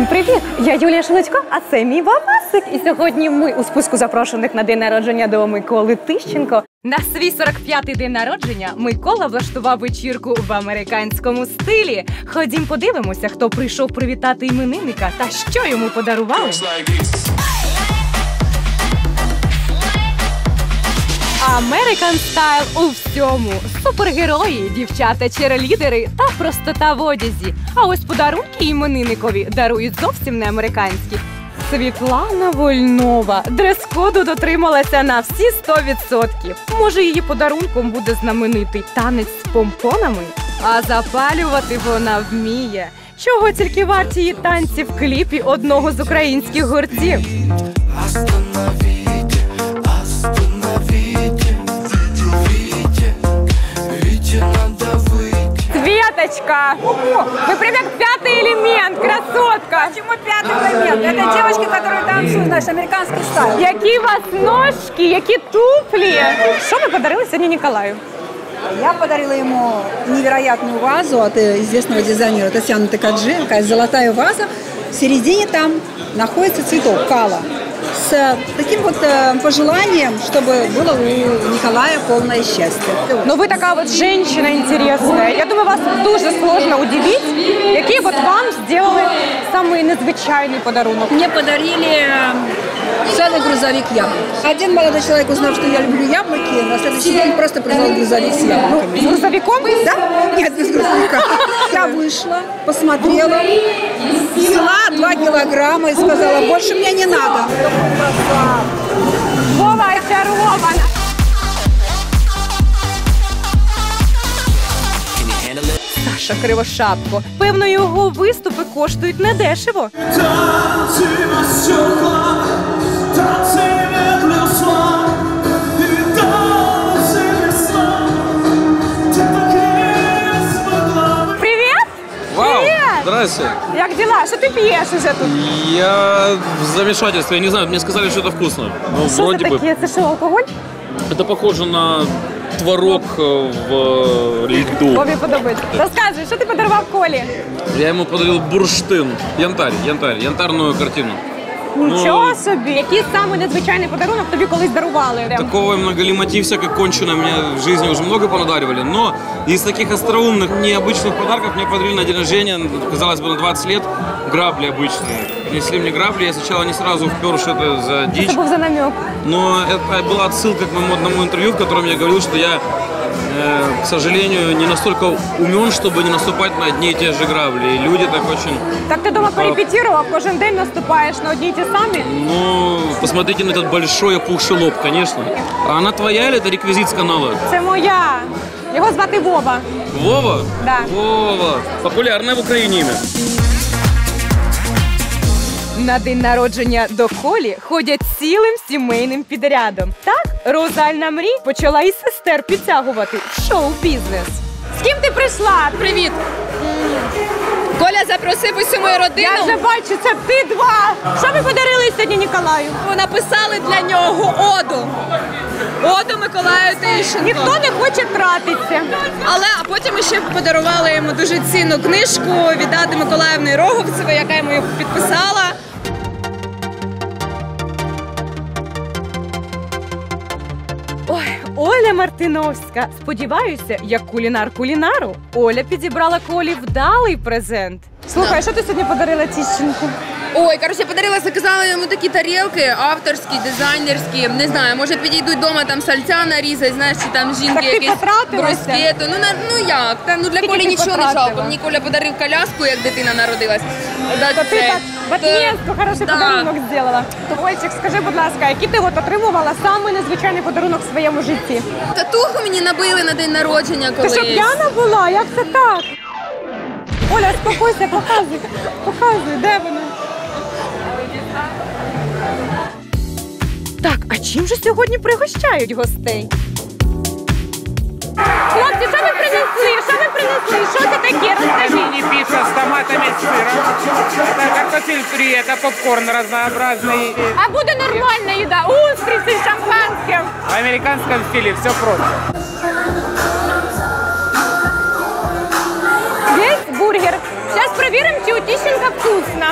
Всім привіт! Я Юлія Шелечко, а це мій бабасик. І сьогодні ми у списку запрошених на день народження до Миколи Тищенко. На свій 45-й день народження Микола влаштував вечірку в американському стилі. Ходім подивимося, хто прийшов привітати іменинника та що йому подарували. American Style у всьому. Супергерої, дівчата-черлідери та простота в одязі. А ось подарунки іменинникові дарують зовсім не американські. Світлана Вольнова дрес-коду дотрималася на всі 100%. Може, її подарунком буде знаменитий танець з помпонами? А запалювати вона вміє. Чого тільки варті її танці в кліпі одного з українських гуртів. Светочка! Вы прям как пятый элемент, красотка! Почему пятый элемент? Это девочки, которые танцуют наш американский стайл. Какие у вас ножки, какие туфли! Что вы подарили сегодня Николаю? Я подарила ему невероятную вазу от известного дизайнера Татьяны Текаджи. Такая золотая ваза. В середине там находится цветок кала. С таким вот пожеланием, чтобы было у Николая полное счастье. Но вы такая вот женщина интересная. Я думаю, вас дуже сложно удивить. Какие вот вам сделали самый незвычайный подарунок? Мне подарили целый грузовик яблок. Один молодой человек узнал, что я люблю яблоки, на следующий день просто прислал грузовик с яблоками. С грузовиком? Да? Нет, без грузовика. Я вышла, посмотрела, взяла 2 килограмма и сказала, больше мне не надо. Вова очарована! Саша Кривошапко. Певно, його виступи коштують недешево. Танці без чорна, танці не плюс ма, і танці без сна, ти таки змогла. Привіт! Вау! Здрасте! Как дела? Что ты пьешь уже тут? Я в замешательстве, я не знаю, мне сказали, что это вкусно. Ну, что это такие? Это что, алкоголь? Это похоже на творог в льду. Бобе подобается. Расскажи, что ты подарил Коле? Я ему подарил бурштин, янтарную картину. Ничего себе! Какие самые незвичайные подарунок тебе колись дарували? Такого многолиматився, как кончено, мне в жизни уже много подаривали, но из таких остроумных, необычных подарков мне подарили на день рождения, казалось бы, на 20 лет, грабли обычные. Принесли мне грабли, я сначала не сразу впер, что это за дичь. Это был за намек. Но это была отсылка к моему одному интервью, в котором я говорил, что я, к сожалению, не настолько умен, чтобы не наступать на одни и те же грабли. И люди так очень... Так ты дома порепетировал, каждый день наступаешь на одни и те сами? Ну, посмотрите на этот большой опухший лоб, конечно. А она твоя или это реквизит с канала? Это моя. Его звати Вова. Вова? Да. Вова. Популярное в Украине имя. На день народження до Колі ходять цілим сімейним підрядом. Так, Розальна Мрій почала і сестер підтягувати в шоу-бізнес. З ким ти прийшла? Привіт! Коля запросив усю мою родину. Я вже бачу, це ти два! Що ви подарили сьогодні Ніколаю? Ми написали для нього оду. Оду Миколаю Тищенко. Ніхто не хоче тратитися. Але, а потім ми ще подарували йому дуже цінну книжку від Ади Миколаївни Роговцевої, яка йому її підписала. Оля Мартиновська. Сподіваюся, як кулінар кулінару, Оля підібрала Колі вдалий презент. Слухай, що ти сьогодні подарила Тищенку? Ой, короче, подарила, заказала йому такі тарілки авторські, дизайнерські, не знаю, може підійдуть вдома там сальця нарізати, знаєш, чи там жінки якісь брускету. Ну як, ну для Колі нічого не жалко. Мені Коля подарив коляску, як дитина народилась. То ти так в отместку хороший подарунок зробила. Ольчик, скажи, будь ласка, який ти от отримувала самий незвичайний подарунок в своєму житті? Татуху мені набили на день народження колись. Ти що, п'яна була? Як це так? Оля, спокойся, показуй, показуй, де вона? Так, а чим же сьогодні пригощають гостей? Хлопці, що ви принесли? Що ви принесли? Що це таке? Розкажіть. Мини-пицца з томатами і сиром. Це коктейль фрі, це попкорн разнообразний. А буде нормальна їда? Устриці з шампанським. В американському стилі все просто. Є бургер. Зараз перевіримо, чи у Тищенка вкусно.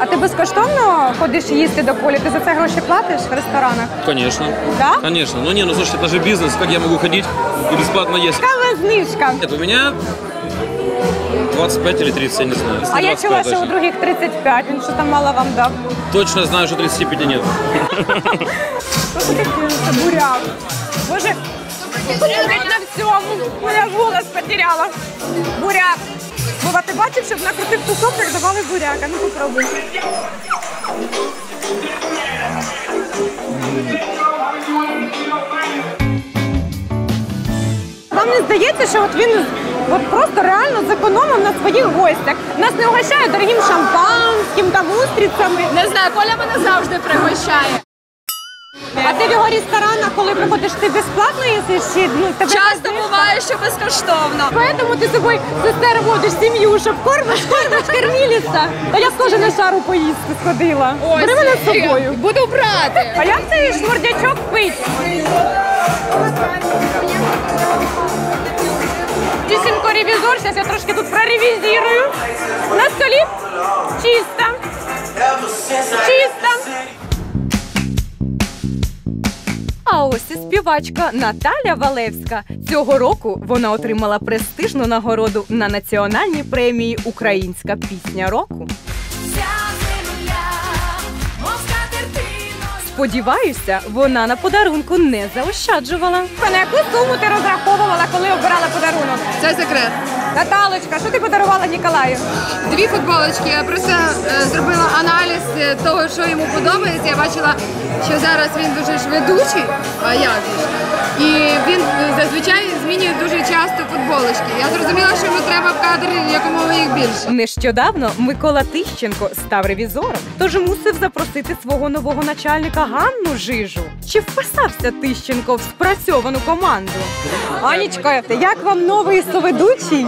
а ти безкоштовно ходиш їсти до Колі? Ти за це гроші платиш в ресторанах? Конечно. Да? Конечно. Ну не, ну слушайте, это же бизнес. Как я могу ходить и бесплатно есть? Какая знижка? Нет, у меня 25 или 30, я не знаю. А я чула, что у других 35, он что-то мало вам дал. Точно знаю, что 35 нет. Что ты такой буряк? Боже, посмотреть на всем. У меня голос потеряла. Буряк. Бува, ти бачив, щоб накрутив кусок, як давали буряка? Ну, попробуй. Вам не здається, що от він от просто реально зекономив на своїх гостях? Нас не угощають дорогим шампанським, там, устрицями. Не знаю, Коля мене завжди пригощає. А ти в його ресторанах, коли приходиш, ти безплатно їсиш? Чи, ну, часто буває, що безкоштовно. Тому ти з собою, сестер, водиш сім'ю, щоб кормиш, корміліся. Та я схоже на шару поїсти сходила. Ось, бери мене з собою. Буду брати. А як цей шмурдячок пить? Тищенко ревізор, зараз я трошки тут проревізірую. На столі чисто. Чисто. А ось і співачка Наталя Валевська. Цього року вона отримала престижну нагороду на національній премії «Українська пісня року». Сподіваюся, вона на подарунку не заощаджувала. На яку суму ти розраховувала, коли обирала подарунок? Це секрет. Наталочка, що ти подарувала Ніколаю? 2 футболочки. Я просто зробила аналіз того, що йому подобається. Я бачила, що зараз він дуже ж ведучий, а я ж. І він зазвичай змінює дуже часто футболочки. Я зрозуміла, що йому треба в кадрі якомога їх більше. Нещодавно Микола Тищенко став ревізором, тож мусив запросити свого нового начальника Ганну Жижу. Чи вписався Тищенко в спрацьовану команду? Анічка, як вам новий соведучий?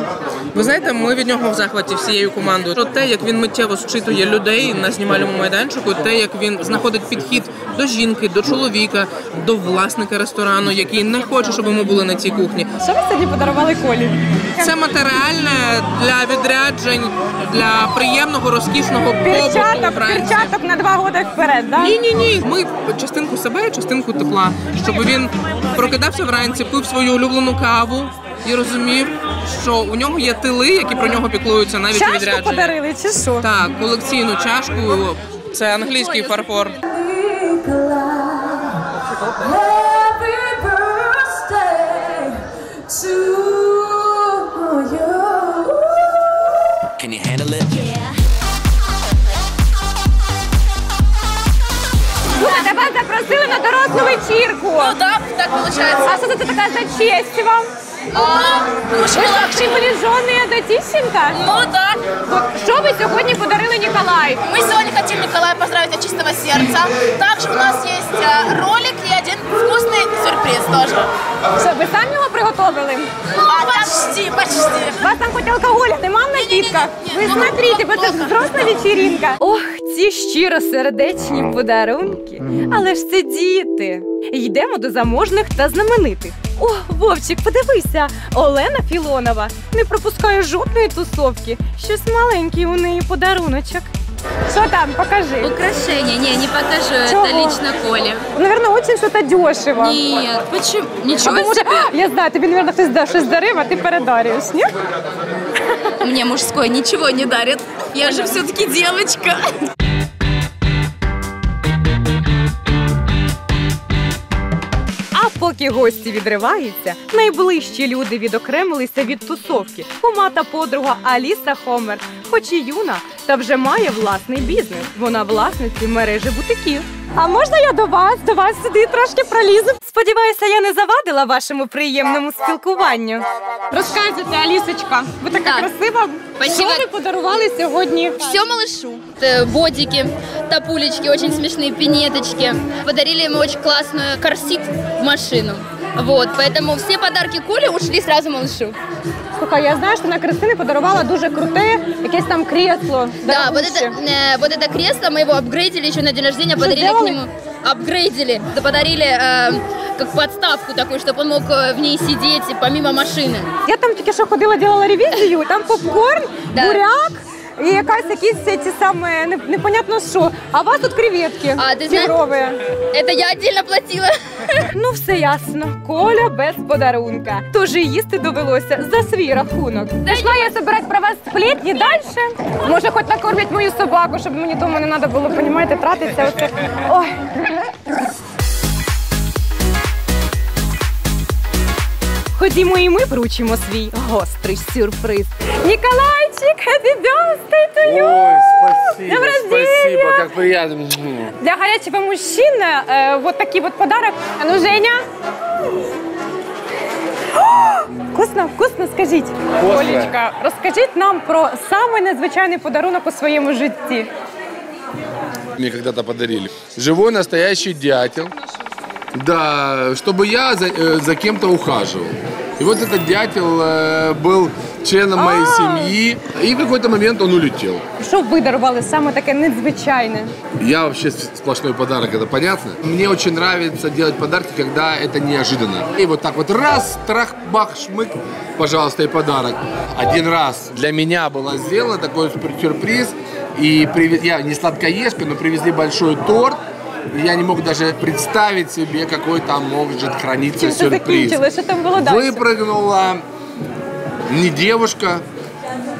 Ви знаєте, ми від нього в захваті всією командою. Про те, як він миттєво зчитує людей на знімальному майданчику, те, як він знаходить підхід до жінки, до чоловіка, до власника ресторану, який не хоче, щоб ми були на цій кухні. Що ви сьогодні подарували Колі? Це матеріальне для відряджень, для приємного, розкішного побуту. Перчаток на 2 роки вперед, так? Ні-ні-ні. Ми частинку себе, частинку тепла, щоб він прокидався вранці, пив свою улюблену каву і розумів, що у нього є тили, які про нього піклуються навіть у відрядженні. Чашку подарили чи що? Так, колекційну чашку. Це англійський фарфор. Тебе запросили на дорослу вечірку. Ну так, так виходить. А що це така за честь вам? Ви ж приближені до Тищенка? Ну так. Що ви сьогодні подарили Ніколаю? Ми сьогодні хотіли Ніколая поздравити від чистого серця. Також у нас є ролик і один вкусний сюрприз теж. Що, ви самі його приготували? Ну, почти, почти. У вас там хоч алкоголя нема в напітках? Ви смотрите, бо це взросла вечірінка. Ох, ці щиросердечні подарунки. Але ж це діти. Йдемо до заможних та знаменитих. О, Вовчик, подивися, Олена Филонова не пропускає жодної тусовки. Щось маленький у неї подаруночок. Що там, покажи. Украшення. Ні, не покажу. Чого? Це лично Колі. Наверное, очень что-то дешево. Ні, почему? Нічого себе. Я знаю, тобі, наверное, хтось щось дарив, а ти передарюєш, ні? Мені мужской нічого не дарить. Я же все-таки девочка. Поки гості відриваються, найближчі люди відокремилися від тусовки. Кума та подруга Алиса Хомер, хоч і юна, та вже має власний бізнес. Вона власниця мережі бутиків. А можна я до вас сюди трошки пролізу? Сподіваюся, я не завадила вашому приємному спілкуванню. Розказуйте, Алісочка, ви така красива. Спасибо. Що ви подарували сьогодні? Все малышу. Бодики, тапулечки, очень смешные пинеточки. Подарили ему очень классную корсет в машину. Вот, поэтому все подарки Коле ушли сразу малышу. Слухай, я знаю, что на Кристины подарувала дуже круте, якесь там кресло. Да, вот это кресло мы его апгрейдили еще на день рождения, подарили к нему. Апгрейдили, подарили как подставку такую, чтобы он мог в ней сидеть помимо машины. Я там только что ходила, делала ревизию, там попкорн, буряк. і якісь ці самі, непонятно що. А у вас тут креветки фігрові. Це я віддільно платила. Ну все ясно. Коля без подарунка. Тож і їсти довелося за свій рахунок. Пішла я збирати про вас сплетні далі. Може хоч накормлять мою собаку, щоб мені тому не треба було, розумієте, тратитися. Ой. Ходімо і ми вручимо свій гострий сюрприз. Николайчик, happy birthday to you! Ой, спасибо, спасибо, как приятно. Для горячего мужчины вот такой вот подарок. А ну, Женя? Вкусно, вкусно, скажіть. Олечка, розкажіть нам про самий незвичайний подарунок у своєму житті. Мне когда-то подарили. Живой настоящий дятел. Да, чтобы я за кем-то ухаживал. И вот этот дятел был членом моей семьи, и в какой-то момент он улетел. Что вы даровали самое такое незвычайное? Я вообще сплошной подарок, это понятно. Мне очень нравится делать подарки, когда это неожиданно. И вот так вот раз, трах, бах, шмык, пожалуйста, и подарок. Один раз для меня было сделано такой сюрприз, и я не сладкоежка, но привезли большой торт. Я не мог даже представить себе, какой там может храниться сюрприз. Что там было дальше? Выпрыгнула не девушка,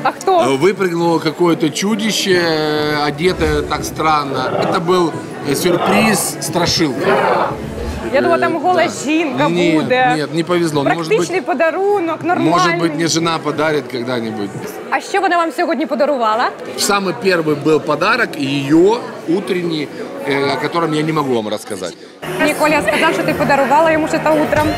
а кто? Выпрыгнуло какое-то чудище, одетое так странно. Это был сюрприз страшилка. Я думала, там голая жінка будет. Нет, не повезло. Практичный подарунок, нормальный. Может быть, мне жена подарит когда-нибудь. А что она вам сегодня подарувала? Самый первый был подарок, ее утренний, о котором я не могу вам рассказать. Мне Коля сказал, что ты подарувала ему что-то утром.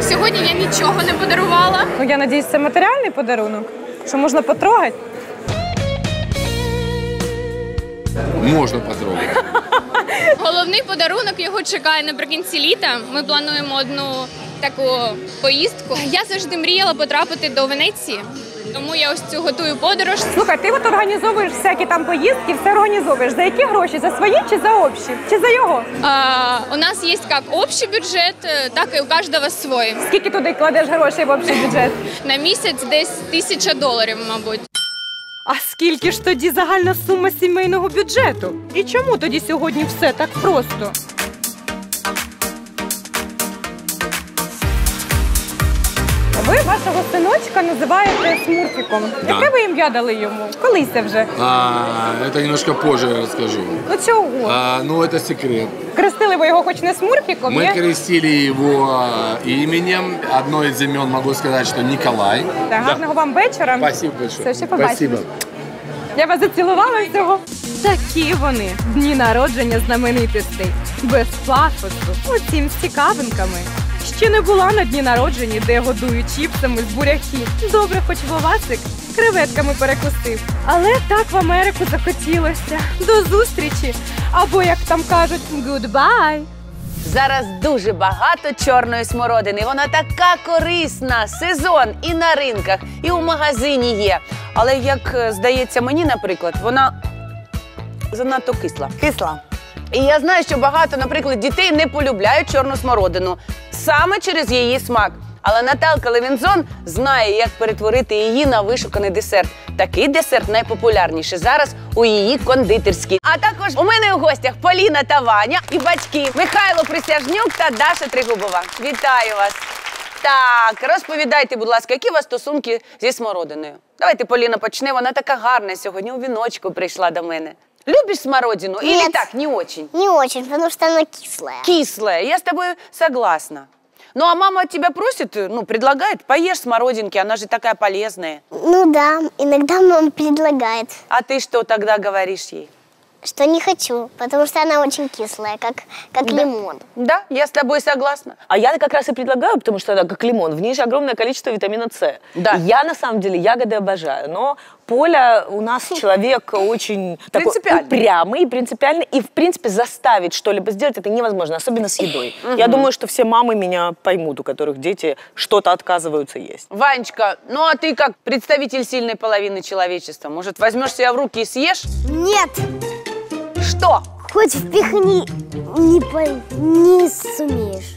Сегодня я ничего не подарувала. Ну, я надеюсь, это материальный подарунок, что можно потрогать. Можна потрогати. Головний подарунок його чекає наприкінці літа. Ми плануємо одну таку поїздку. Я завжди мріяла потрапити до Венеції, тому я ось цю готую подорож. Слухай, ти от організовуєш всякі там поїздки, все організовуєш. За які гроші? За свої чи за общі? Чи за його? У нас є як общий бюджет, так і у кожного свій. Скільки туди кладеш грошей в общий бюджет? На місяць десь $1000, мабуть. А скільки ж тоді загальна сума сімейного бюджету? І чому тоді сьогодні все так просто? Ви вашого синочка називаєте Смурфіком. Яке ви ім'я дали йому? Колись це вже? Це трохи позже я розкажу. Ну чого? Ну це секрет. Крестили ви його хоч не Смурфіком? Ми крестили його іменем. Одно із імен можу сказати, що Ніколай. Гарного вам вечора. Дякую дуже. Ще побачимось. Я вас зацілувала цього. Такі вони. Дні народження знаменитостей. Без пафосу. Утім, з цікавинками. Ще не була на дні народження, де годують чіпсами з буряхів. Добре, хоч Вовасик креветками перекусив. Але так в Америку захотілося. До зустрічі. Або, як там кажуть, goodbye. Зараз дуже багато чорної смородини. Вона така корисна. Сезон і на ринках, і у магазині є. Але, як здається мені, наприклад, вона занадто кисла. Кисла. І я знаю, що багато, наприклад, дітей не полюбляють чорну смородину. Саме через її смак. Але Наталка Левінзон знає, як перетворити її на вишуканий десерт. Такий десерт найпопулярніший зараз у її кондитерській. А також у мене у гостях Поліна та Ваня і батьки Михайло Присяжнюк та Даша Тригубова. Вітаю вас! Так, розповідайте, будь ласка, які у вас стосунки зі смородиною? Давайте Поліна почне, вона така гарна сьогодні, у віночку прийшла до мене. Любишь смородину? Нет, или так, не очень? Не очень, потому что она кислая. Кислая, я с тобой согласна. Ну, а мама от тебя просит, ну, предлагает, поешь смородинки, она же такая полезная. Ну да, иногда мама предлагает. А ты что тогда говоришь ей? Что не хочу, потому что она очень кислая, как лимон. Да, я с тобой согласна. А я как раз и предлагаю, потому что она как лимон. В ней же огромное количество витамина С. Да. Я на самом деле ягоды обожаю, но Поля у нас человек очень такой упрямый, принципиальный. И в принципе заставить что-либо сделать это невозможно, особенно с едой. Я думаю, что все мамы меня поймут, у которых дети что-то отказываются есть. Ванечка, ну а ты как представитель сильной половины человечества, может возьмешь себя в руки и съешь? Нет! Что? Хоть впихни, не сумеешь.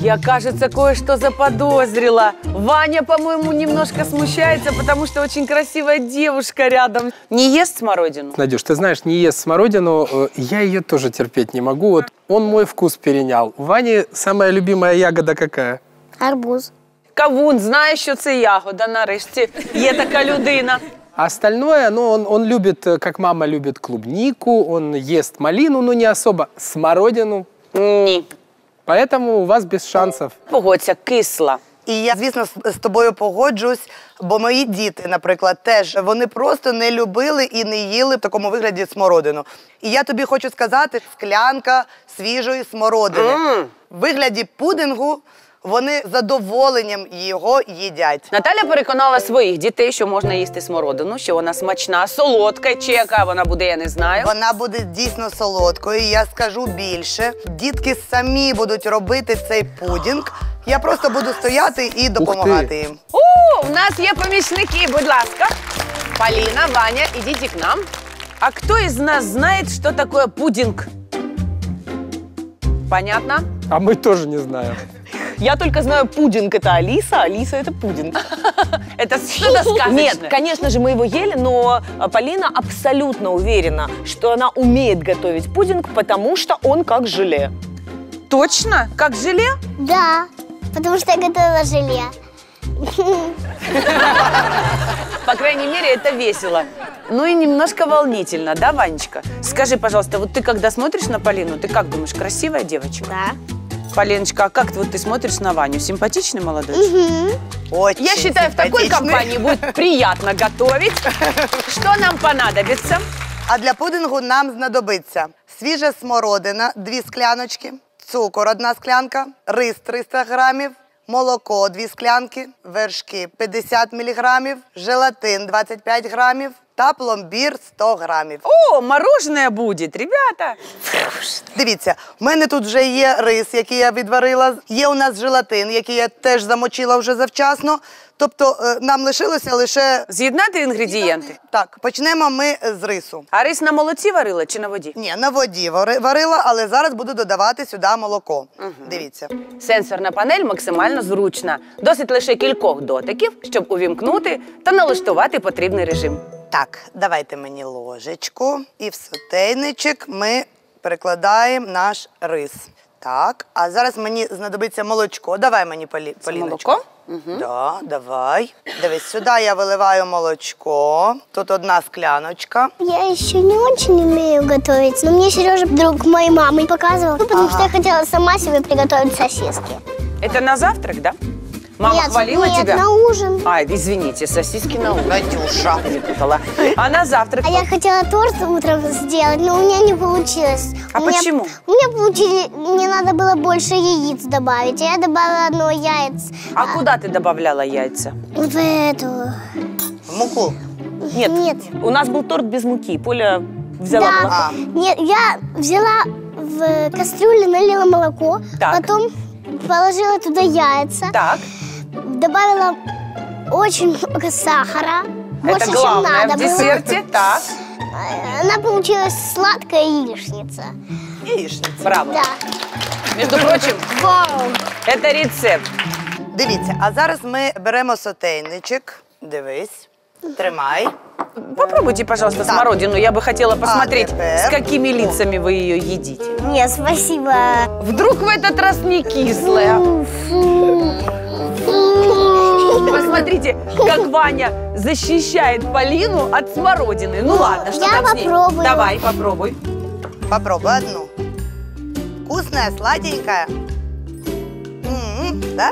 Я, кажется, кое-что заподозрила. Ваня, по-моему, немножко смущается, потому что очень красивая девушка рядом. Не ест смородину? Надюш, ты знаешь, не ест смородину. Я ее тоже терпеть не могу. Вот он мой вкус перенял. У Вани самая любимая ягода какая? Арбуз. Кавун, знає, що це ягода, нарешті. Є така людина. А остальное, ну, он любит, как мама любит клубнику, он ест малину, но не особо. Смородину? Ні. Поэтому у вас без шансов. Погодься, кисла. І я, звісно, з тобою погоджусь, бо мої діти, наприклад, теж, вони просто не любили і не їли в такому вигляді смородину. І я тобі хочу сказати, склянка свіжої смородини. В вигляді пудингу вони з задоволенням його їдять. Наталя переконала своїх дітей, що можна їсти смородину, що вона смачна, солодка. Чи яка вона буде, я не знаю. Вона буде дійсно солодкою, я скажу більше. Дітки самі будуть робити цей пудінг. Я просто буду стояти і допомагати їм. У нас є помічники, будь ласка. Поліна, Ваня, ідіть к нам. А хто із нас знає, що таке пудінг? Понятно? А ми теж не знаємо. Я только знаю, пудинг – это Алиса, Алиса – это пудинг. Это что-то сказочное. Нет, конечно же, мы его ели, но Полина абсолютно уверена, что она умеет готовить пудинг, потому что он как желе. Точно? Как желе? Да, потому что я готовила желе. По крайней мере, это весело. Ну и немножко волнительно, да, Ванечка? Скажи, пожалуйста, вот ты когда смотришь на Полину, ты как думаешь, красивая девочка? Да. Полиночка, а как вот ты смотришь на Ваню? Симпатичный молодой человек? Очень. Я считаю, в такой компании будет приятно готовить. Что нам понадобится? А для пудингу нам знадобиться свіжа смородина, 2 скляночки, цукор 1 склянка, рис 300 грамів, молоко 2 склянки, вершки 50 міліграмів, желатин 25 грамів та пломбір 100 грамів. О, морожене буде, ребята! Дивіться, в мене тут вже є рис, який я відварила. Є у нас желатин, який я теж замочила вже завчасно. Тобто нам лишилося лише... З'єднати інгредієнти? Так, почнемо ми з рису. А рис на молоці варила чи на воді? Ні, на воді варила, але зараз буду додавати сюди молоко. Дивіться. Сенсорна панель максимально зручна. Досить лише кількох дотиків, щоб увімкнути та налаштувати потрібний режим. Так, давайте мені ложечку і в сотейничок ми перекладаємо наш рис. Так, а зараз мені знадобиться молочко. Давай мені, Поліночко. Це молоко? Так, давай. Дивись, сюди я виливаю молочко. Тут 1 скляночка. Я ще не дуже вмію готувати, але мені Сережа, друг моєї мами, показував, тому що я хотіла сама собі приготувати сосиски. Це на завтрак, так? Мама хвалила тебя? Нет, на ужин. Ай, извините, сосиски на ужин. Надюша. А на завтрак? А я хотела торт утром сделать, но у меня не получилось. А почему? Мне надо было больше яиц добавить, а я добавила 1 яйцо. А куда ты добавляла яйца? В эту... В муку? Нет. Нет. У нас был торт без муки, Поля взяла молоко. Нет, я взяла в кастрюлю, налила молоко, потом положила туда яйца. Так. Добавила очень много сахара, больше, чем надо было. Это главное в десерте, так. Она получилась сладкая яичница. Яичница. Браво. Да. Между прочим, это рецепт. Дивіться, а зараз ми беремо сотейничок. Дивись, тримай. Попробуйте, пожалуйста, смородину. Я бы хотела посмотреть, с какими лицами вы ее едите. Нет, спасибо. Вдруг в этот раз не кислая. Посмотрите, как Ваня защищает Полину от смородины. Ну ладно, что там с ней? Я попробую. Давай, попробуй. Попробуй 1. Вкусная, сладенькая. Да?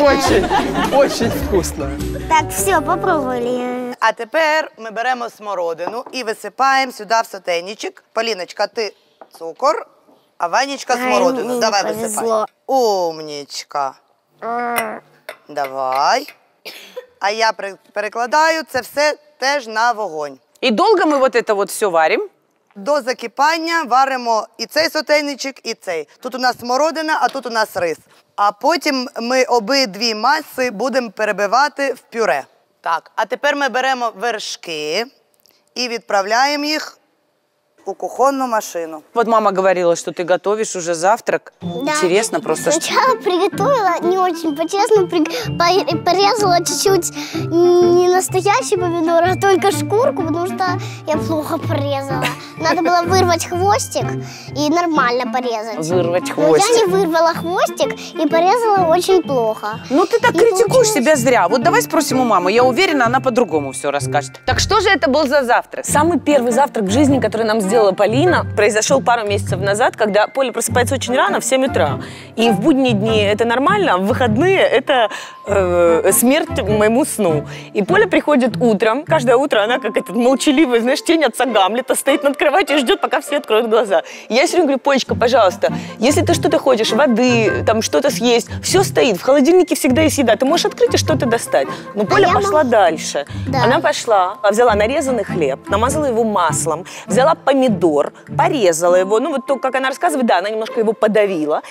Очень, очень вкусно. Так, все, попробовали. А тепер ми беремо смородину і висипаємо сюди в сотейничок. Поліночка, ти цукор, а Ванечка смородину. Давай висипай. Умнічка. Давай. А я перекладаю це все теж на вогонь. І довго ми це все варимо? До закипання варимо і цей сотейничок, і цей. Тут у нас смородина, а тут у нас рис. А потім ми обидві маси будемо перебивати в пюре. Так, а тепер ми беремо вершки і відправляємо їх у кухонную машину. Вот мама говорила, что ты готовишь уже завтрак. Да. Интересно просто. Сначала приготовила не очень по-честному, порезала чуть-чуть не настоящий помидор, а только шкурку, потому что я плохо порезала. Надо было вырвать хвостик и нормально порезать. Вырвать хвостик. Но я не вырвала хвостик и порезала очень плохо. Ну ты так и критикуешь себя зря. Вот давай спросим у мамы. Я уверена, она по-другому все расскажет. Так что же это был за завтрак? Самый первый завтрак в жизни, который нам сделала Полина, произошел пару месяцев назад, когда Поля просыпается очень рано, в 7 утра. И в будние дни это нормально, а в выходные это смерть моему сну. И Поля приходит утром. Каждое утро она как этот молчаливый, знаешь, тень отца Гамлета, стоит над кроватью и ждет, пока все откроют глаза. И я все время говорю: Полечка, пожалуйста, если ты что-то хочешь, воды, там что-то съесть, все стоит, в холодильнике всегда есть еда, ты можешь открыть и что-то достать. Но Поля пошла дальше. Да. Она пошла, взяла нарезанный хлеб, намазала его маслом, взяла помидор, порезала его, ну вот то, как она рассказывает, да, она немножко его подавила,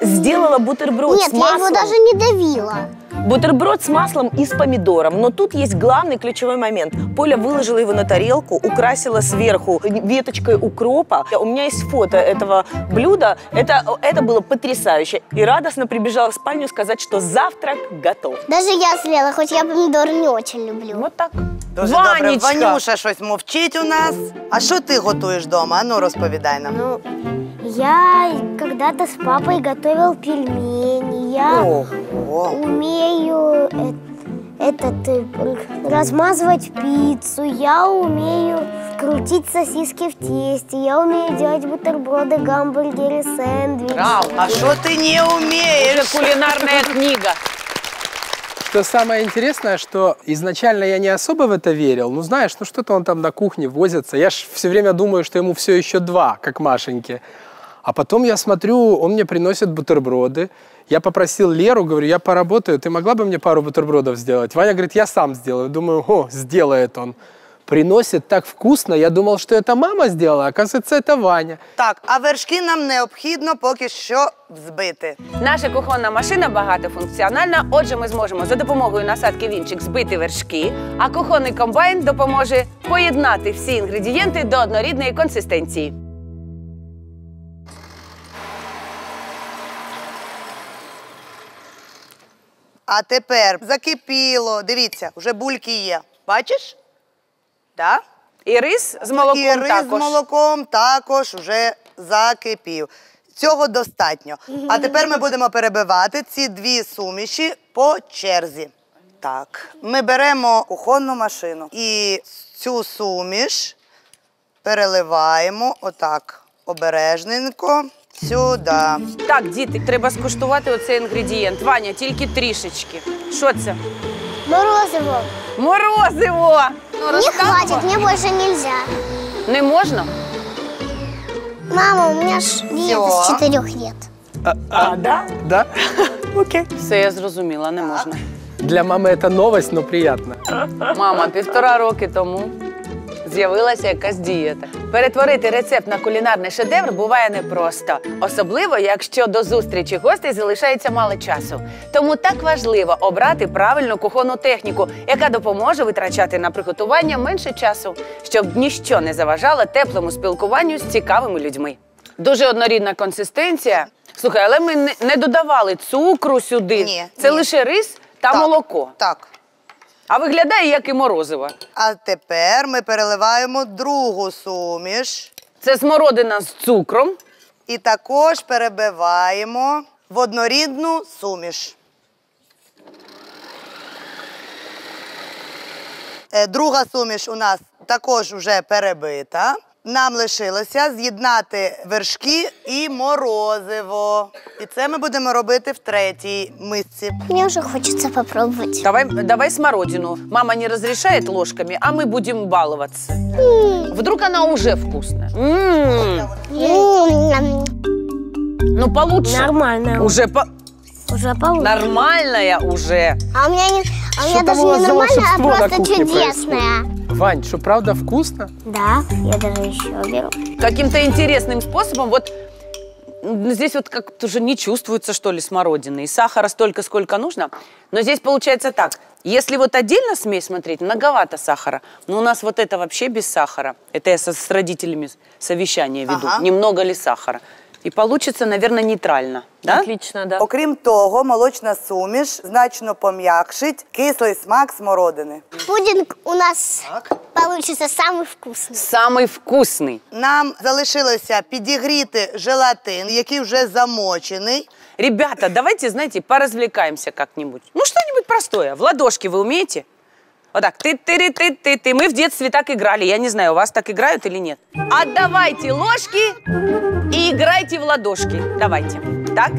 сделала бутерброд с маслом. Нет, я его даже не давила. Бутерброд с маслом и с помидором. Но тут есть главный ключевой момент. Поля выложила его на тарелку, украсила сверху веточкой укропа. У меня есть фото этого блюда. Это было потрясающе. И радостно прибежала в спальню сказать, что завтрак готов. Даже я съела, хоть я помидор не очень люблю. Вот так. Дуже добре. Ванюша щось мовчить у нас. А що ти готуєш дома? А ну, розповідай нам. Ну, я когда-то с папой готовил пельмени. Я умею размазывать пиццу, я умею крутить сосиски в тесте, я умею делать бутерброды, гамбургеры, сэндвичи. А что ты не умеешь? Это кулинарная книга. Что самое интересное, что изначально я не особо в это верил. Ну, знаешь, ну что-то он там на кухне возится. Я ж все время думаю, что ему все еще два, как Машеньке. А потом я смотрю, он мне приносит бутерброды. Я попросил Леру, говорю, я поработаю, ты могла бы мне пару бутербродов сделать? Ваня говорит, я сам сделаю. Думаю, о, сделает он. Приносит так вкусно, я думал, что это мама сделала, а оказывается, это Ваня. Так, а вершки нам необхідно поки що взбити. Наша кухонна машина багатофункціональна, отже, ми зможемо за допомогою насадки вінчик збити вершки, а кухонний комбайн допоможе поєднати всі інгредієнти до однорідної консистенції. А тепер закипіло, дивіться, вже бульки є, бачиш? Да? І рис з молоком також. І рис з молоком також вже закипів. Цього достатньо. А тепер ми будемо перебивати ці дві суміші по черзі. Так, ми беремо кухонну машину і цю суміш переливаємо отак обережненько. Сюди. Так, діти, треба скуштувати оцей інгредієнт. Ваня, тільки трішечки. Що це? Морозиво. Морозиво! Ну, не хватить, мне больше нельзя. Не можно? Мама, у меня ж диета с 4 лет. Да? Да. Окей. Все, я зрозуміла, не можна. Для мами це новость, но приємно. Мама, 1,5 роки тому з'явилася якась дієта. Перетворити рецепт на кулінарний шедевр буває непросто. Особливо, якщо до зустрічі гостей залишається мало часу. Тому так важливо обрати правильну кухонну техніку, яка допоможе витрачати на приготування менше часу, щоб ніщо не заважало теплому спілкуванню з цікавими людьми. Дуже однорідна консистенція. Слухай, але ми не додавали цукру сюди. Ні. Це лише рис та молоко. Так. А виглядає, як і морозиво. А тепер ми переливаємо другу суміш. Це смородина з цукром. І також перебиваємо в однорідну суміш. Друга суміш у нас також вже перебита. Нам лишилося з'єднати вершки і морозиво. І це ми будемо робити в третій мисці. Мені вже хочеться спробувати. Давай смородину. Мама не розрішає ложками, а ми будемо балуватися. Вдруг вона вже вкусна. Ну, получше. Нормальна. Уже получше. Нормальная уже. А у меня даже не нормальная, а просто чудесная. Вань, что, правда вкусно? Да, я даже еще беру. Каким-то интересным способом, вот здесь вот как-то уже не чувствуется, что ли, смородины. И сахара столько, сколько нужно. Но здесь получается так, Если вот отдельно смесь смотреть, многовато сахара. Но у нас вот это вообще без сахара. Это я с родителями совещание веду. Ага. Немного ли сахара. І вийде, мабуть, нейтрально. Отлично, так. Окрім того, молочна суміш значно пом'якшить кислий смак смородини. Пудінг у нас вийде найвкусніший. Найвкусніший. Нам залишилося підігріти желатин, який вже замочений. Ребята, давайте, знаєте, порозвлікаємося як-небудь. Ну, що-небудь простое. В ладошки ви вмієте? Вот так. Ты-ты-ты-ты-ты. Мы в детстве так играли. Я не знаю, у вас так играют или нет. Отдавайте ложки и играйте в ладошки. Давайте. Так.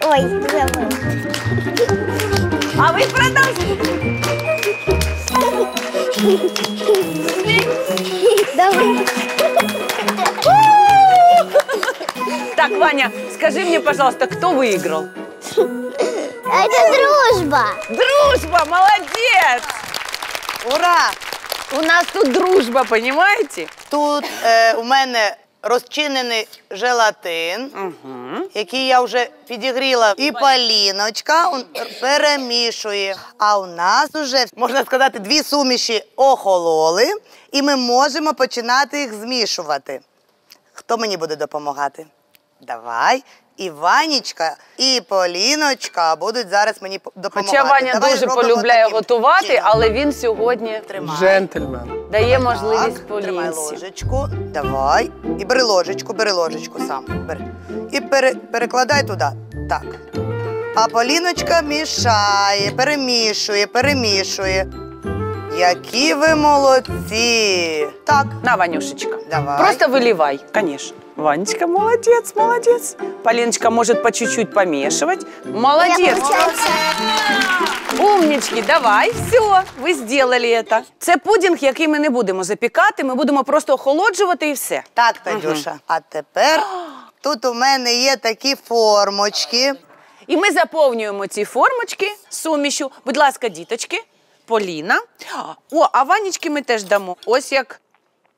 Ой, забыл. А вы продолжите. Давай. Так, Ваня, скажи мне, пожалуйста, кто выиграл? Это дружба! Дружба! Молодец! Ура! У нас тут дружба, понимаете? Тут у мене розчинений желатин, який я вже підігріла. І Поліночка перемішує. А у нас вже, можна сказати, дві суміші охололи. І ми можемо починати їх змішувати. Хто мені буде допомагати? Давай! І Ванечка, і Поліночка будуть зараз мені допомагати. Хоча Ваня дуже полюбляє готувати, але він сьогодні джентльмен. Дає можливість Полінці. Тримай ложечку, давай. І бери ложечку сам. І перекладай туди, так. А Поліночка мішає, перемішує, перемішує. Які ви молодці. Так. На, Ванюшечка. Давай. Просто виливай, звісно. Ванечка, молодец, молодец. Полиночка может по чуть-чуть помешивать. Молодец. Умнички, давай. Все, ви сделали это. Це пудінг, який ми не будемо запікати, ми будемо просто охолоджувати і все. Так, Танюша. А тепер тут у мене є такі формочки. І ми заповнюємо ці формочки сумішю. Будь ласка, діточки, Поліна. О, а Ванечки ми теж дамо. Ось як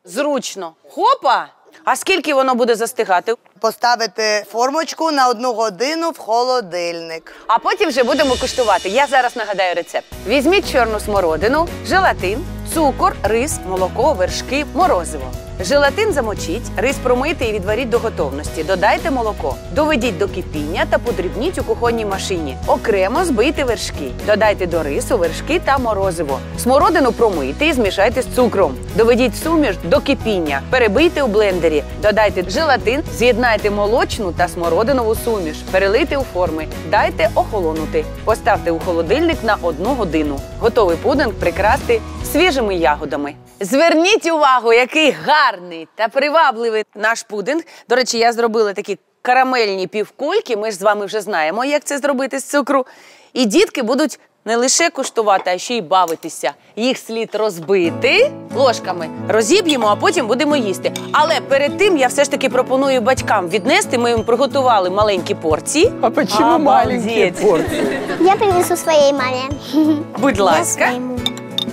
зручно. Хопа! А скільки воно буде застигати? Поставити формочку на 1 годину в холодильник. А потім вже будемо куштувати. Я зараз нагадаю рецепт. Візьміть чорну смородину, желатин, цукор, рис, молоко, вершки, морозиво. Желатин замочіть, рис промийте і відваріть до готовності. Додайте молоко. Доведіть до кипіння та подрібніть у кухонній машині. Окремо збийте вершки. Додайте до рису вершки та морозиво. Смородину промийте і змішайте з цукром. Доведіть суміш до кипіння. Перебийте у блендері. Додайте желатин, з'єднайте молочну та смородинову суміш. Перелийте у форми. Дайте охолонути. Поставте у холодильник на 1 годину. Готовий пудинг прикрасти свіжими ягодами. Зверніть увагу, який гарний та привабливий наш пудинг. До речі, я зробила такі карамельні півкульки. Ми ж з вами вже знаємо, як це зробити з цукру. І дітки будуть не лише куштувати, а ще й бавитися. Їх слід розбити ложками. Розіб'ємо, а потім будемо їсти. Але перед тим я все ж таки пропоную батькам віднести. Ми їм приготували маленькі порції. А чому маленькі порції? Я принесу своїй мамі. Будь ласка.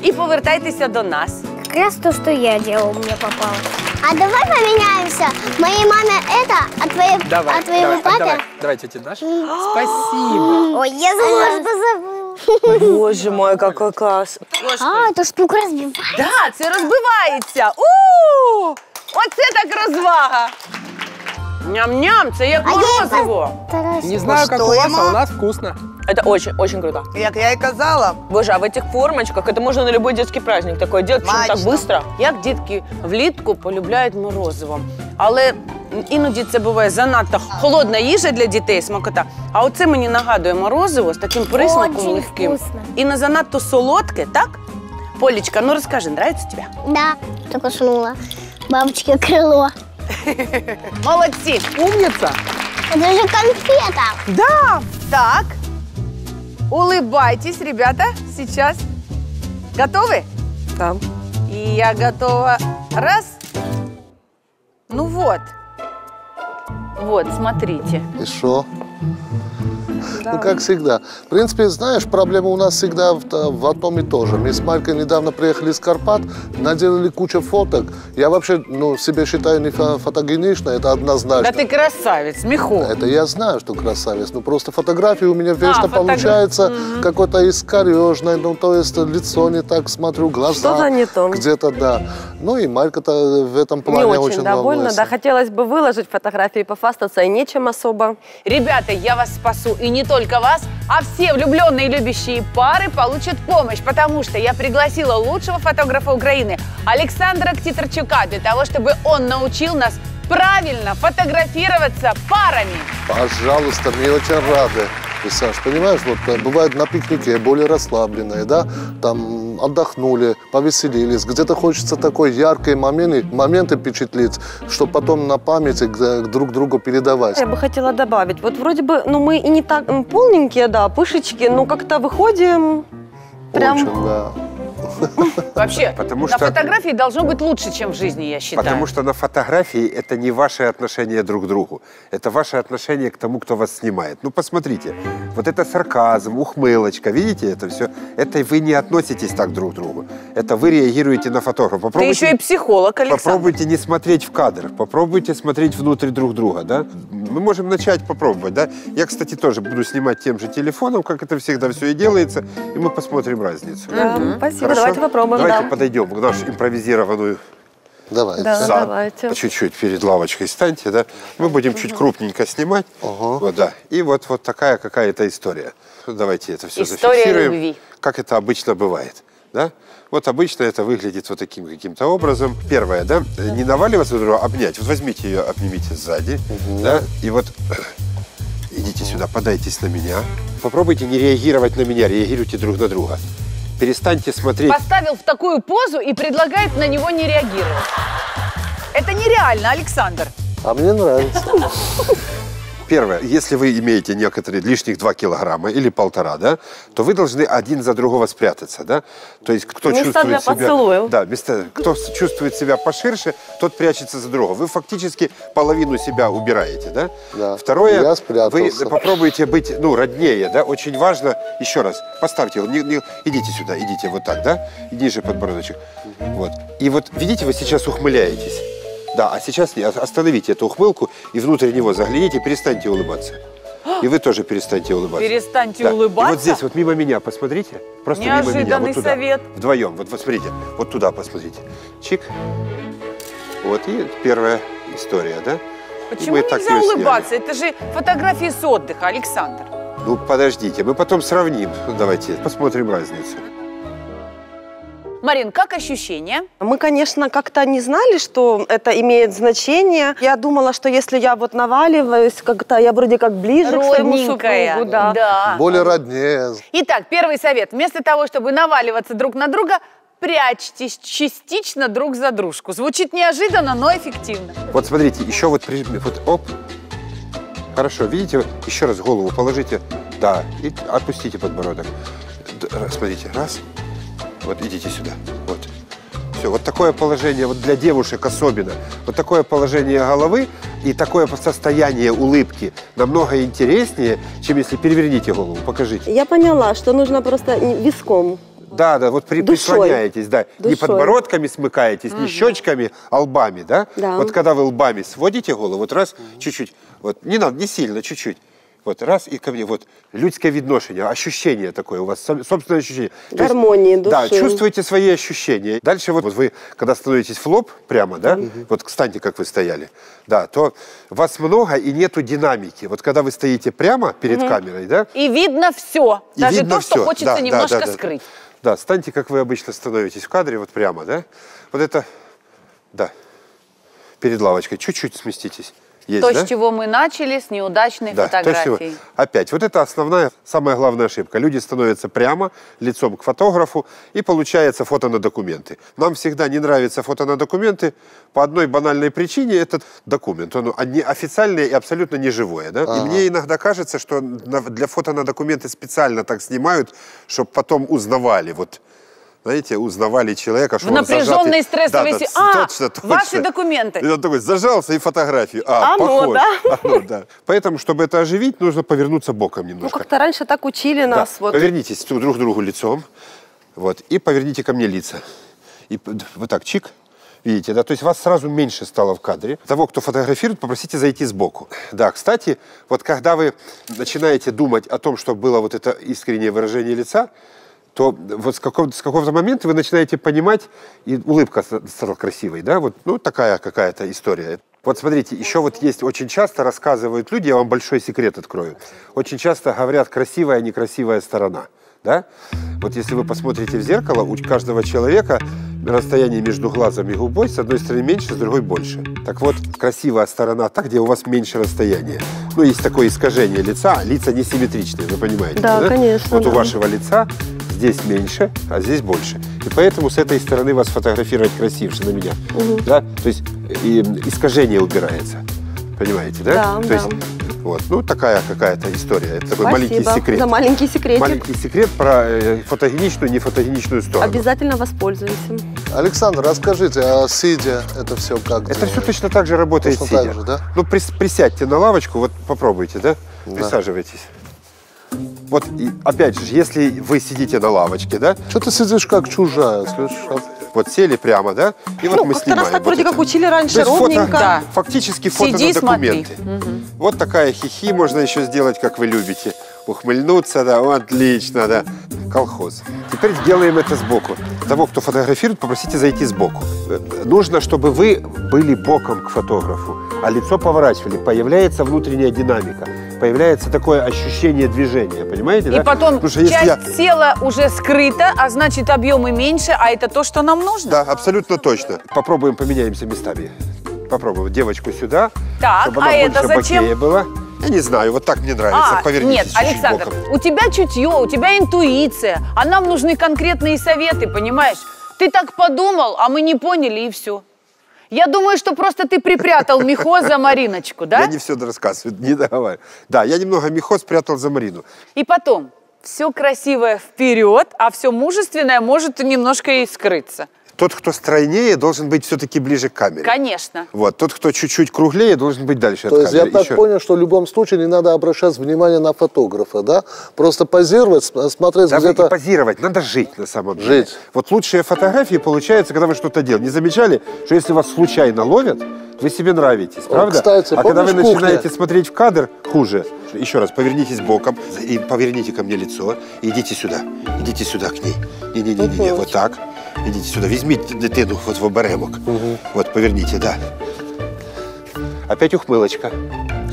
І повертайтеся до нас. Якраз то, що я робила, мені попало. А давай поміняємося. Моїй мамі це, а твоєму папі? Давай, тіті Даші. Спасибо. Ой, я забула. Боже мой, який клас. А, то штука розбивається. Так, це розбивається. Оце так розвага. Ням-ням, це як морозиво. Не знаю, як у вас, а у нас вкусно. Это очень-очень круто. Как я и казала. Боже, а в этих формочках, это можно на любой детский праздник такое делать, почему так быстро. Як дітки влітку полюбляють морозиво. Але іноді це буває занадто холодна їжа для дітей, смакота. А оце мені нагадує морозиво з таким присмаком легким. І не занадто солодке, так? Полічка, ну розкажи, нравится тебе? Да, только шнула. Бабочки крило. Молодці. Умніця. Це же конфета. Да, так. Улыбайтесь, ребята, сейчас. Готовы? Да. И я готова. Раз. Ну вот. Вот, смотрите. И шо? Да. Ну, как всегда. В принципе, знаешь, проблема у нас всегда в одном и том же. Мы с Марькой недавно приехали из Карпат, наделали кучу фоток. Я вообще, ну, себя считаю не фотогенично, это однозначно. Да ты красавец, Миху. Это я знаю, что красавец. Ну, просто фотографии у меня вечно получается какой-то искорежной, ну, то есть лицо не так смотрю, глаза где-то, да. Ну, и Марька-то в этом плане не очень довольна, да. Хотелось бы выложить фотографии, пофастаться, и нечем особо. Ребята, я вас спасу, и не только вас, а все влюбленные и любящие пары получат помощь, потому что я пригласила лучшего фотографа Украины Александра Ктитарчука для того, чтобы он научил нас правильно фотографироваться парами. Пожалуйста, мне очень рады. И, Саш, понимаешь, вот бывает на пикнике более расслабленные, да, там отдохнули, повеселились, где-то хочется такой яркий момент впечатлить, чтобы потом на памяти друг другу передавать. Я бы хотела добавить, вот вроде бы, ну мы и не так полненькие, да, пышечки, но как-то выходим прям... Очень, да. Вообще, потому что на фотографии должно быть лучше, чем в жизни, я считаю. Потому что на фотографии это не ваши отношения друг к другу, это ваше отношение к тому, кто вас снимает. Ну, посмотрите, вот это сарказм, ухмылочка, видите это все? Это вы не относитесь так друг к другу, это вы реагируете на фотографа. Ты еще и психолог, Александр. Попробуйте не смотреть в кадр, попробуйте смотреть внутрь друг друга, да? Мы можем начать попробовать, да? Я, кстати, тоже буду снимать тем же телефоном, как это всегда все и делается, и мы посмотрим разницу. Спасибо. Давайте попробуем. Давайте подойдем к нашу импровизированную. Давайте. Да, давайте. По чуть-чуть перед лавочкой станьте, да. Мы будем чуть крупненько снимать. Вот, да. И вот такая какая-то история. Давайте это все зафиксируем. Любви. Как это обычно бывает, да? Вот обычно это выглядит вот таким каким-то образом. Первое, да, не наваливаться, обнять. Вот возьмите ее, обнимите сзади, да. И вот идите сюда, подайтесь на меня. Попробуйте не реагировать на меня, реагируйте друг на друга. Перестаньте смотреть. Поставил в такую позу и предлагает на него не реагировать. Это нереально, Александр. А мне нравится. Первое. Если вы имеете некоторые лишних 2 килограмма или 1,5, да, то вы должны один за другого спрятаться, да. То есть кто чувствует себя, да, кто чувствует себя поширше, тот прячется за другого. Вы фактически половину себя убираете, да. Да. Второе. Вы попробуйте быть, ну, роднее, да. Очень важно. Еще раз. Поставьте. Идите сюда, идите вот так, да. И ниже подбородочек. Вот. И вот видите, вы сейчас ухмыляетесь. Да, а сейчас остановите эту ухмылку и внутрь него загляните, перестаньте улыбаться. И вы тоже перестаньте улыбаться. Перестаньте улыбаться? И вот здесь, вот мимо меня, посмотрите. Просто неожиданный мимо меня, вот туда. Совет. Вдвоем, вот смотрите, вот туда посмотрите. Чик. Вот и первая история, да? Почему нельзя улыбаться? Это же фотографии с отдыха, Александр. Ну, подождите, мы потом сравним. Давайте посмотрим разницу. Марин, как ощущения? Мы, конечно, как-то не знали, что это имеет значение. Я думала, что если я вот наваливаюсь, как-то я вроде как ближе к своему супругу. Да. Да. Более роднее. Итак, первый совет. Вместо того, чтобы наваливаться друг на друга, прячьтесь частично друг за дружку. Звучит неожиданно, но эффективно. Вот смотрите, еще вот прижми, вот оп. Хорошо, видите, еще раз голову положите, да, и отпустите подбородок. Смотрите, раз. Вот идите сюда. Вот. Все, вот такое положение, вот для девушек особенно, вот такое положение головы и такое состояние улыбки намного интереснее, чем если переверните голову. Покажите. Я поняла, что нужно просто виском. Да, да, вот прислоняетесь, да. Душой. Не подбородками смыкаетесь, не щечками, а лбами, да? Да. Вот когда вы лбами сводите голову, вот раз, чуть-чуть, вот не надо, не сильно, чуть-чуть. Вот раз и ко мне, вот людское видношение, ощущение такое у вас, собственное ощущение. Гармония души. Да, чувствуйте свои ощущения. Дальше вот вы, когда становитесь в лоб прямо, да, вот встаньте, как вы стояли, да, то вас много и нету динамики. Вот когда вы стоите прямо перед камерой, да. И видно все, и даже видно то, что все. Хочется немножко скрыть. Да, встаньте, как вы обычно становитесь в кадре, вот прямо, да. Вот это, да, перед лавочкой, чуть-чуть сместитесь. Есть, то, да? С чего мы начали, с неудачной фотографией. То, опять, вот это основная, самая главная ошибка. Люди становятся прямо лицом к фотографу, и получается фото на документы. Нам всегда не нравится фото на документы по одной банальной причине. Этот документ, он официальный и абсолютно не живое. Да? И мне иногда кажется, что для фото на документы специально так снимают, чтобы потом узнавали. Вот. знаете, узнавали человека, что в напряженной он зажатый... стрессовой ситуации. Да, да, точно. Ваши документы. И он такой зажался и фотографии. Похоже. Да? Оно, да. Поэтому, чтобы это оживить, нужно повернуться боком немножко. Ну, как-то раньше так учили нас. Да. Вот. Повернитесь друг к другу лицом. Вот. И поверните ко мне лица. И вот так, чик. Видите, да, то есть вас сразу меньше стало в кадре. Того, кто фотографирует, попросите зайти сбоку. Да, кстати, вот когда вы начинаете думать о том, что было вот это искреннее выражение лица, то вот с какого-то момента вы начинаете понимать, и улыбка стала красивой, да, вот, ну, такая какая-то история. Вот смотрите, еще вот есть, очень часто рассказывают люди, я вам большой секрет открою, очень часто говорят красивая, некрасивая сторона. Да? Вот если вы посмотрите в зеркало, у каждого человека расстояние между глазом и губой с одной стороны меньше, с другой больше. Так вот, красивая сторона та, где у вас меньше расстояния. Ну, есть такое искажение лица, лица несимметричные, вы понимаете? Да, да? Конечно. Вот да. У вашего лица здесь меньше, а здесь больше. И поэтому с этой стороны вас фотографировать красивше на меня. Угу. Да? То есть искажение убирается. Понимаете, да? Да, то есть, вот, ну, такая какая-то история. Это такой маленький секрет. За маленький секретик. Маленький секрет про фотогеничную и нефотогеничную сторону. Обязательно воспользуемся. Александр, расскажите, а сидя это все как? Это все точно так же работает сидя. Так же, да? Ну, присядьте на лавочку, вот попробуйте, да? Да. Присаживайтесь. Вот, и, опять же, если вы сидите на лавочке, да? Что ты сидишь как чужая, слышишь? Вот сели прямо, да? И вот мы снимаем. Нас так вот вроде это. Как учили раньше, ровненько. Фото, да. Фактически фото на документы. Угу. Вот такая хихи можно еще сделать, как вы любите. Ухмыльнуться, да, отлично, да. Колхоз. Теперь сделаем это сбоку. Того, кто фотографирует, попросите зайти сбоку. Нужно, чтобы вы были боком к фотографу, а лицо поворачивали. Появляется внутренняя динамика. Появляется такое ощущение движения, понимаете? И да? Потом часть тела уже скрыта, а значит объемы меньше, а это то, что нам нужно? Да, абсолютно точно. Попробуем, поменяемся местами. Попробуем девочку сюда, так, чтобы она больше бокее была. Я не знаю, вот так мне нравится. Повернитесь нет, чуть-чуть Александр, боком. У тебя чутье, у тебя интуиция, а нам нужны конкретные советы, понимаешь? Ты так подумал, а мы не поняли, и все. Я думаю, что просто ты припрятал мехоз за Мариночку, да? Я не все рассказываю, не договариваю. Да, я немного мехоз спрятал за Марину. И потом, все красивое вперед, а все мужественное может немножко и скрыться. Тот, кто стройнее, должен быть все-таки ближе к камере. Конечно. Вот, тот, кто чуть-чуть круглее, должен быть дальше от камеры. То есть я так понял, что в любом случае не надо обращать внимание на фотографа, да? Просто позировать, смотреть где-то... позировать, надо жить на самом деле. Жить. Вот лучшие фотографии получаются, когда вы что-то делаете. Не замечали, что если вас случайно ловят, вы себе нравитесь, правда? Кстати, а когда вы начинаете смотреть в кадр, хуже. Еще раз, повернитесь боком и поверните ко мне лицо. Идите сюда к ней. Не-не-не, вот так. Идите сюда, возьмите дитину вот в оберемок. Угу. Вот, поверните, да. Опять ухмылочка.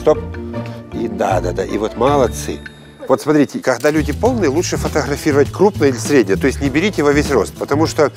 Стоп. И да-да-да, и вот молодцы. Вот смотрите, когда люди полные, лучше фотографировать крупно или средне. То есть не берите во весь рост, потому что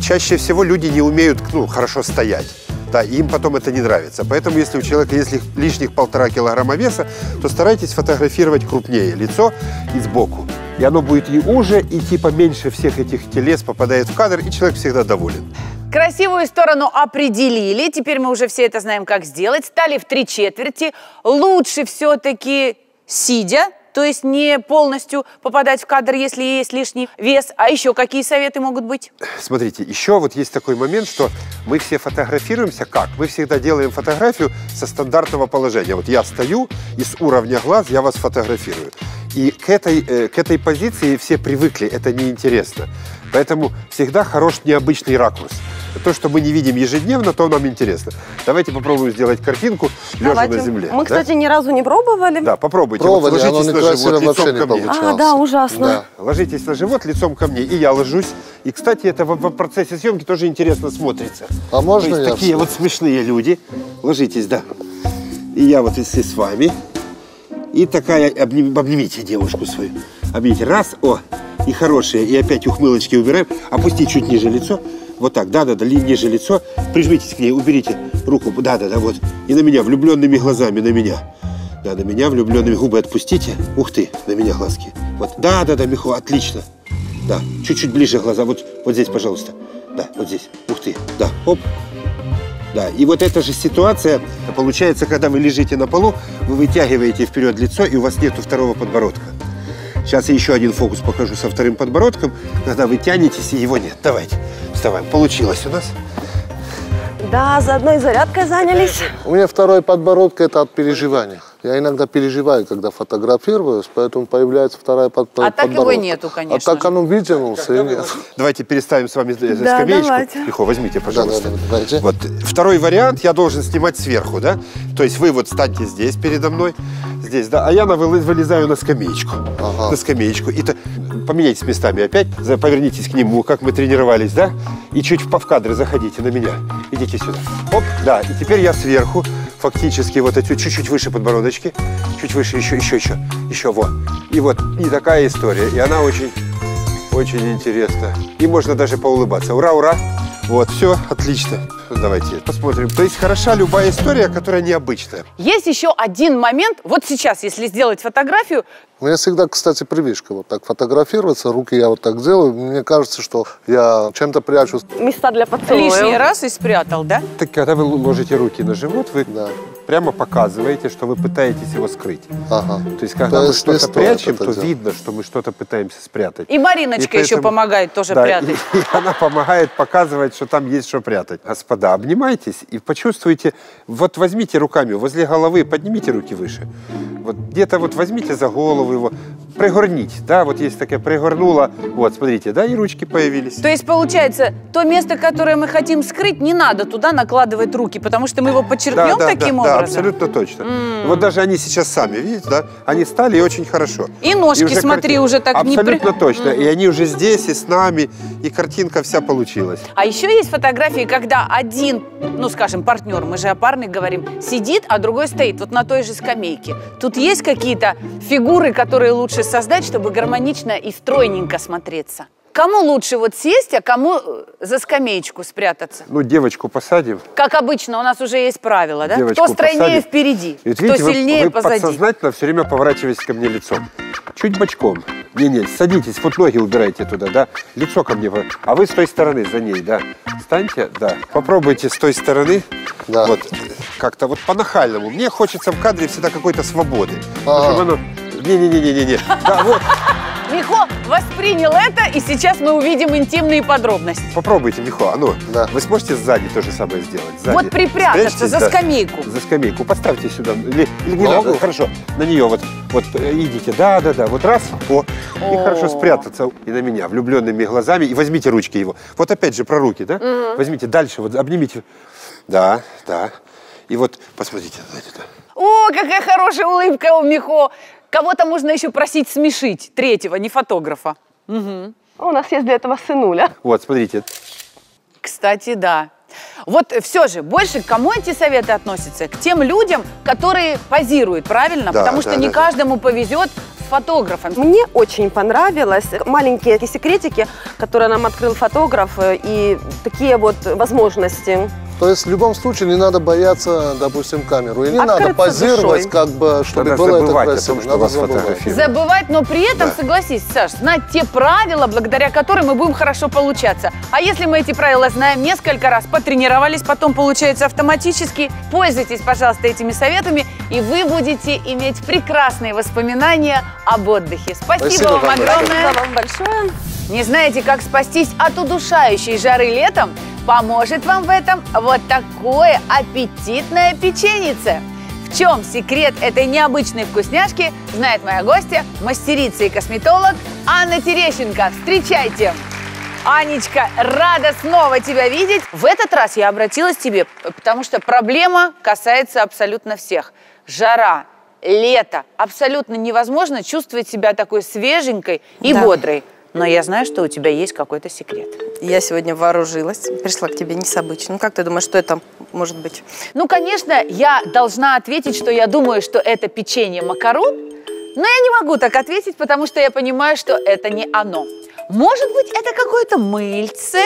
чаще всего люди не умеют, ну, хорошо стоять. Да, и им потом это не нравится. Поэтому, если у человека есть лишних 1,5 килограмма веса, то старайтесь фотографировать крупнее лицо и сбоку. И оно будет и уже, и типа меньше всех этих телес попадает в кадр, и человек всегда доволен. Красивую сторону определили, теперь мы уже все это знаем, как сделать. Стали в 3/4, лучше все-таки сидя, то есть не полностью попадать в кадр, если есть лишний вес. А еще какие советы могут быть? Смотрите, еще вот есть такой момент, что мы все фотографируемся как? Мы всегда делаем фотографию со стандартного положения. Вот я стою, и с уровня глаз я вас фотографирую. И к этой позиции все привыкли, это неинтересно. Поэтому всегда хорош необычный ракурс. То, что мы не видим ежедневно, то нам интересно. Давайте попробуем сделать картинку лежа на земле. Мы, кстати, ни разу не пробовали. Да, попробуйте. Пробовали, вот, ложитесь на живот, лицом ко мне. А, да, ужасно. Да. Ложитесь на живот, лицом ко мне. И я ложусь. И, кстати, это в процессе съемки тоже интересно смотрится. А можно я? Такие вот смешные люди. Ложитесь, да. И я вот если с вами. И такая, обнимите девушку свою. Обнимите. Раз, о, и хорошие. И опять ухмылочки убираем. Опусти чуть ниже лицо. Вот так, да-да-да, ниже лицо. Прижмитесь к ней, уберите руку. Да-да-да, вот. И на меня, влюбленными глазами, на меня. Да, на меня, влюбленными губы отпустите. Ух ты, на меня глазки. Вот, да-да-да, Михо, отлично. Да, чуть-чуть ближе глаза. Вот здесь, пожалуйста. Да, вот здесь. Ух ты, да, оп. Да, и вот эта же ситуация получается, когда вы лежите на полу, вы вытягиваете вперед лицо, и у вас нету второго подбородка. Сейчас я еще один фокус покажу со вторым подбородком. Когда вы тянетесь, и его нет. Давайте, вставаем. Получилось у нас. Да, заодно и зарядкой занялись. У меня второй подбородок – это от переживания. Я иногда переживаю, когда фотографируюсь, поэтому появляется вторая подбородка. А так его нету, конечно. А так оно вытянулся и нет. Давайте переставим с вами скамеечку. Лихо, возьмите, пожалуйста. Да. Вот. Второй вариант я должен снимать сверху, да? То есть вы вот станьте здесь передо мной, здесь, да, а я вылезаю на скамеечку. Ага. На скамеечку. И то... Поменяйтесь местами опять, повернитесь к нему, как мы тренировались, да? И чуть в кадр заходите на меня. Идите сюда. Оп, да, и теперь я сверху. Фактически вот эти чуть-чуть выше подбородочки, чуть выше, еще, вот. И вот, и такая история, и она очень, очень интересна. И можно даже поулыбаться. Ура, ура! Вот, все, отлично. Давайте посмотрим. То есть хороша любая история, которая необычная. Есть еще один момент, вот сейчас, если сделать фотографию. У меня всегда, кстати, привычка вот так фотографироваться, руки я вот так делаю. Мне кажется, что я чем-то прячусь. Места для поцелуя. Лишний раз и спрятал, да? Так, когда вы ложите руки на живот, вы прямо показываете, что вы пытаетесь его скрыть. Ага. То есть, когда мы что-то прячем, то видно, что мы что-то пытаемся спрятать. И Мариночка еще помогает тоже прятать. И она помогает показывать, что там есть что прятать. Господа, обнимайтесь и почувствуйте. Вот возьмите руками возле головы, поднимите руки выше. Вот где-то вот возьмите за голову его, пригорнить, да, вот есть такая пригорнула, вот, смотрите, да, и ручки появились. То есть, получается, то место, которое мы хотим скрыть, не надо туда накладывать руки, потому что мы его подчеркнем таким образом? Да, абсолютно точно. Вот даже они сейчас сами, видите, да, они стали очень хорошо. И ножки, и смотри, уже так абсолютно точно, и они уже здесь, и с нами, и картинка вся получилась. А еще есть фотографии, когда один, ну, скажем, партнер, мы же о парне говорим, сидит, а другой стоит вот на той же скамейке. Тут есть какие-то фигуры, которые лучше создать, чтобы гармонично и стройненько смотреться. Кому лучше вот сесть, а кому за скамеечку спрятаться? Ну, девочку посадим. Как обычно, у нас уже есть правило, да? Девочку кто стройнее впереди, ведь, кто видите, сильнее позади. Вы подсознательно все время поворачиваетесь ко мне лицом. Чуть бочком. Не-не, садитесь, вот ноги убирайте туда, да? Лицо ко мне. А вы с той стороны за ней, да? Встаньте, да. Попробуйте с той стороны. Да. Вот как-то вот по-нахальному. Мне хочется в кадре всегда какой-то свободы. Не-не-не-не-не. Да, вот. Михо воспринял это, и сейчас мы увидим интимные подробности. Попробуйте, Михо, а ну, да. Вы сможете сзади то же самое сделать? Сзади. Вот припрятаться за скамейку. За скамейку. Поставьте сюда. Или не надо. Хорошо, на нее вот, вот идите. Да-да-да, вот раз, и хорошо спрятаться. И на меня влюбленными глазами, и возьмите ручки его. Вот опять же про руки, да? Возьмите дальше, вот обнимите. Да, да. И вот посмотрите. О, какая хорошая улыбка у Михо. Кого-то можно еще просить смешить, третьего, не фотографа. Угу. У нас есть для этого сынуля. Вот, смотрите. Кстати, да. Вот все же, больше к кому эти советы относятся? К тем людям, которые позируют, правильно? Да, потому что не каждому повезет с фотографом. Мне очень понравилось маленькие секретики, которые нам открыл фотограф, и такие вот возможности. То есть в любом случае не надо бояться, допустим, камеру. И не открыться надо позировать, душой. Как бы, чтобы надо было забывать это красиво. О том, что вас фотографируют. Забывать, но при этом, согласись, Саш, знать те правила, благодаря которым мы будем хорошо получаться. А если мы эти правила знаем несколько раз, потренировались, потом получается автоматически, пользуйтесь, пожалуйста, этими советами, и вы будете иметь прекрасные воспоминания об отдыхе. Спасибо вам огромное. Спасибо вам большое. Не знаете, как спастись от удушающей жары летом? Поможет вам в этом вот такое аппетитное печеньице. В чем секрет этой необычной вкусняшки, знает моя гостья, мастерица и косметолог Анна Терещенко. Встречайте! Анечка, рада снова тебя видеть. В этот раз я обратилась к тебе, потому что проблема касается абсолютно всех. Жара, лето. Абсолютно невозможно чувствовать себя такой свеженькой и бодрой. Но я знаю, что у тебя есть какой-то секрет. Я сегодня вооружилась, пришла к тебе не с обычным. Как ты думаешь, что это может быть? Ну, конечно, я должна ответить, что я думаю, что это печенье макарон, но я не могу так ответить, потому что я понимаю, что это не оно. Может быть, это какое-то мыльце?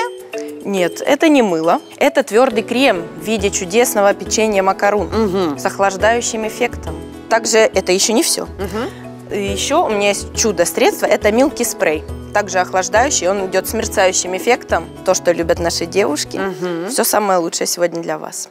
Нет, это не мыло. Это твердый крем в виде чудесного печенья макарон с охлаждающим эффектом. Также это еще не все. Еще у меня есть чудо-средство, это милки спрей. Также охлаждающий, он идет с мерцающим эффектом. То, что любят наши девушки. Все самое лучшее сегодня для вас.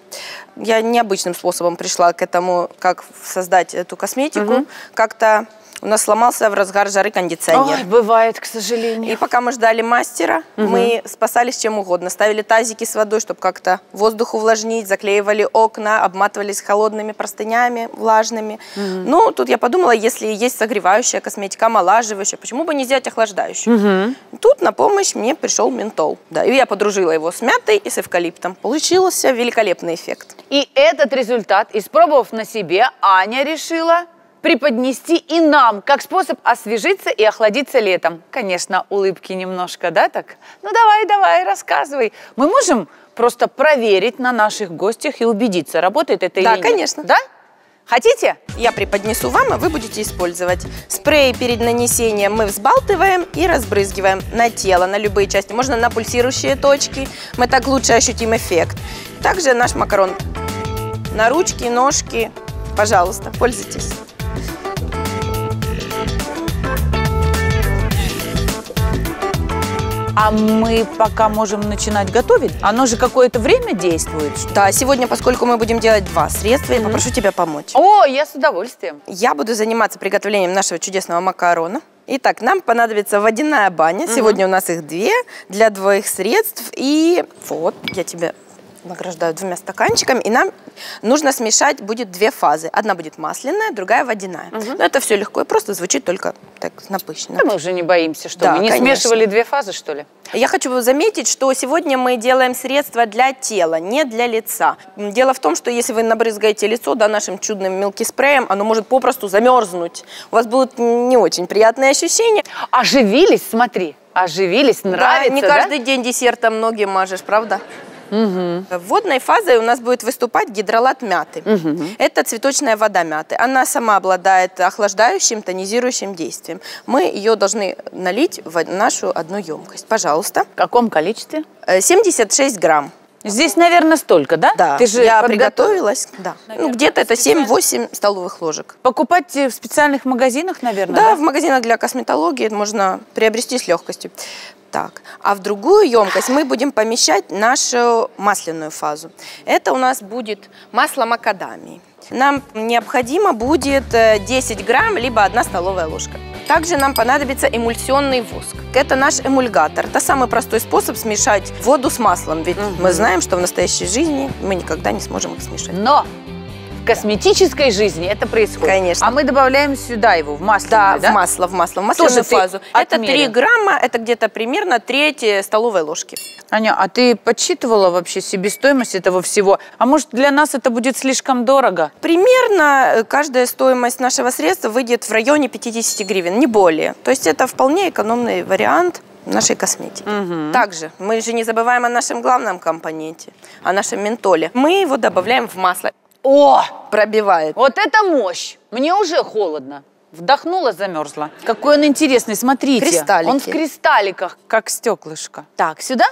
Я необычным способом пришла к этому, как создать эту косметику. Как-то У нас сломался в разгар жары кондиционер. Ой, бывает, к сожалению. И пока мы ждали мастера, мы спасались чем угодно. Ставили тазики с водой, чтобы как-то воздух увлажнить, заклеивали окна, обматывались холодными простынями влажными. Ну, тут я подумала, если есть согревающая косметика, омолаживающая, почему бы не сделать охлаждающую? Тут на помощь мне пришел ментол. Да, и я подружила его с мятой и с эвкалиптом. Получился великолепный эффект. И этот результат, испробовав на себе, Аня решила преподнести и нам, как способ освежиться и охладиться летом. Конечно, улыбки немножко, да, так? Ну, давай, давай, рассказывай. Мы можем просто проверить на наших гостях и убедиться, работает это или нет? Да, конечно. Да? Хотите? Я преподнесу вам, а вы будете использовать. Спрей перед нанесением мы взбалтываем и разбрызгиваем на тело, на любые части. Можно на пульсирующие точки. Мы так лучше ощутим эффект. Также наш макарон. На ручки, ножки. Пожалуйста, пользуйтесь. А мы пока можем начинать готовить? Оно же какое-то время действует? Да, сегодня, поскольку мы будем делать два средства, я попрошу тебя помочь. О, я с удовольствием. Я буду заниматься приготовлением нашего чудесного макарона. Итак, нам понадобится водяная баня. Сегодня у нас их две, для двоих средств. И вот, я тебе награждаю двумя стаканчиками. И нам нужно смешать будет две фазы. Одна будет масляная, другая водяная. Но это все легко и просто, звучит только так напыщенно. Да мы уже не боимся, что да, мы не смешивали две фазы, что ли? Я хочу заметить, что сегодня мы делаем средства для тела, не для лица. Дело в том, что если вы набрызгаете лицо нашим чудным мелкиспреем, оно может попросту замерзнуть. У вас будут не очень приятные ощущения. Оживились, смотри, оживились, нравится, да? Не каждый день десертом ноги мажешь, правда? Водной фазой у нас будет выступать гидролат мяты. Это цветочная вода мяты. Она сама обладает охлаждающим, тонизирующим действием. Мы ее должны налить в нашу одну емкость. Пожалуйста. В каком количестве? 76 грамм. Здесь, наверное, столько, да? Да, ты же я приготовилась. Да. Ну, где-то это 7-8 столовых ложек. Покупать в специальных магазинах, наверное? Да, да, в магазинах для косметологии можно приобрести с легкостью. Так, а в другую емкость мы будем помещать нашу масляную фазу. Это у нас будет масло макадамии. Нам необходимо будет 10 грамм, либо 1 столовая ложка. Также нам понадобится эмульсионный воск. Это наш эмульгатор. Это самый простой способ смешать воду с маслом. Ведь мы знаем, что в настоящей жизни мы никогда не сможем их смешать. Но в косметической жизни это происходит. Конечно. А мы добавляем сюда его, в масло. Да, да? В масляную фазу. Это 3 грамма, это где-то примерно треть столовой ложки. Аня, а ты подсчитывала вообще себестоимость этого всего? А может, для нас это будет слишком дорого? Примерно каждая стоимость нашего средства выйдет в районе 50 гривен, не более. То есть это вполне экономный вариант нашей косметики. Также мы же не забываем о нашем главном компоненте, о нашем ментоле. Мы его добавляем в масло. О, пробивает. Вот это мощь. Мне уже холодно. Вдохнула, замерзла. Какой он интересный, смотрите. Кристаллики. Он в кристалликах, как стеклышко. Так, сюда?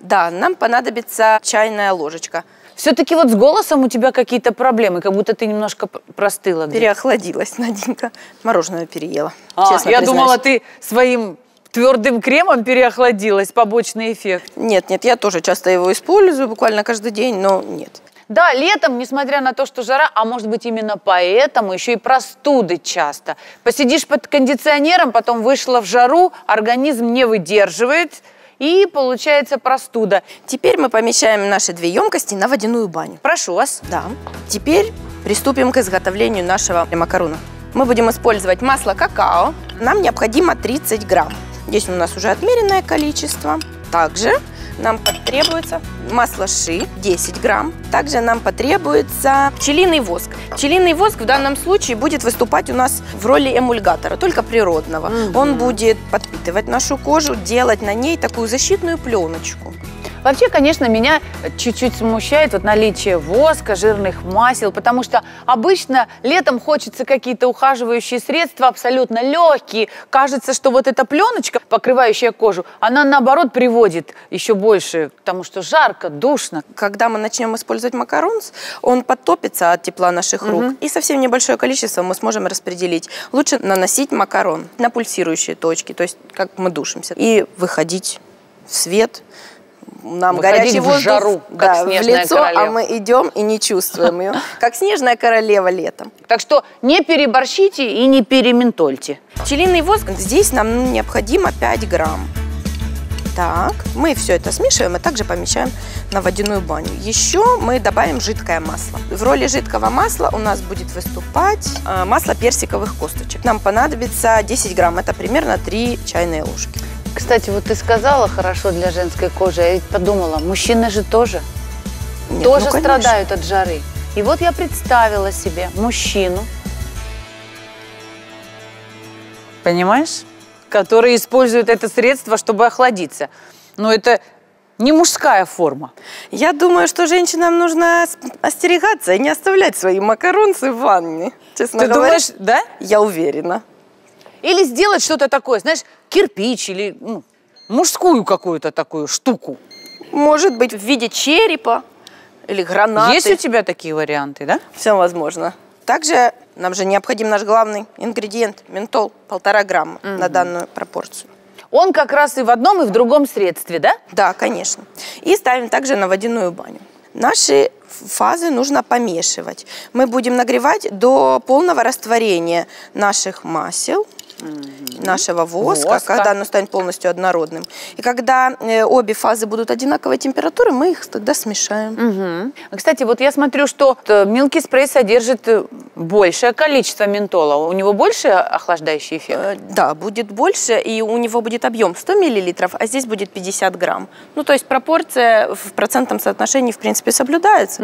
Да, нам понадобится чайная ложечка. Все-таки вот с голосом у тебя какие-то проблемы, как будто ты немножко простыла. Переохладилась, Наденька. Мороженое переела. Честно, я думала, ты своим твердым кремом переохладилась, побочный эффект. Нет, нет, я тоже часто его использую, буквально каждый день, но нет. Да, летом, несмотря на то, что жара, а может быть именно поэтому, еще и простуды часто. Посидишь под кондиционером, потом вышла в жару, организм не выдерживает и получается простуда. Теперь мы помещаем наши две емкости на водяную баню. Прошу вас. Да. Теперь приступим к изготовлению нашего макарона. Мы будем использовать масло какао. Нам необходимо 30 грамм. Здесь у нас уже отмеренное количество. Также нам потребуется масло ши 10 грамм. Также нам потребуется пчелиный воск. Пчелиный воск в данном случае будет выступать у нас в роли эмульгатора, только природного. Он будет подпитывать нашу кожу, делать на ней такую защитную пленочку. Вообще, конечно, меня чуть-чуть смущает вот наличие воска, жирных масел, потому что обычно летом хочется какие-то ухаживающие средства, абсолютно легкие. Кажется, что вот эта пленочка, покрывающая кожу, она, наоборот, приводит еще больше к тому, что жарко, душно. Когда мы начнем использовать макарон, он подтопится от тепла наших рук, и совсем небольшое количество мы сможем распределить. Лучше наносить макарон на пульсирующие точки, то есть как мы душимся, и выходить в свет. нам горячий воздух в жару, да, в лицо, а мы идем и не чувствуем ее, как снежная королева летом. Так что не переборщите и не перементольте. Пчелиный воск здесь нам необходимо 5 грамм. Так, мы все это смешиваем и также помещаем на водяную баню. Еще мы добавим жидкое масло. В роли жидкого масла у нас будет выступать масло персиковых косточек. Нам понадобится 10 грамм, это примерно 3 чайные ложки. Кстати, вот ты сказала, хорошо для женской кожи, я ведь подумала, мужчины же тоже, ну, страдают от жары. И вот я представила себе мужчину, понимаешь, который использует это средство, чтобы охладиться. Но это не мужская форма. Я думаю, что женщинам нужно остерегаться и не оставлять свои макаронцы в ванне. Честно говоря, думаешь, да? Я уверена. Или сделать что-то такое, знаешь, кирпич или мужскую какую-то такую штуку. Может быть, в виде черепа или гранаты. Есть у тебя такие варианты, да? Все возможно. Также нам же необходим наш главный ингредиент – ментол, 1,5 грамма на данную пропорцию. Он как раз и в одном, и в другом средстве, да? Да, конечно. И ставим также на водяную баню. Наши фазы нужно помешивать. Мы будем нагревать до полного растворения наших масел, нашего воска, когда оно станет полностью однородным. И когда обе фазы будут одинаковой температуры, мы их тогда смешаем. Кстати, вот я смотрю, что мелкий спрей содержит большее количество ментола. У него больше охлаждающий эффект? Да, будет больше, и у него будет объем 100 мл, а здесь будет 50 грамм. Ну, то есть пропорция в процентном соотношении, в принципе, соблюдается.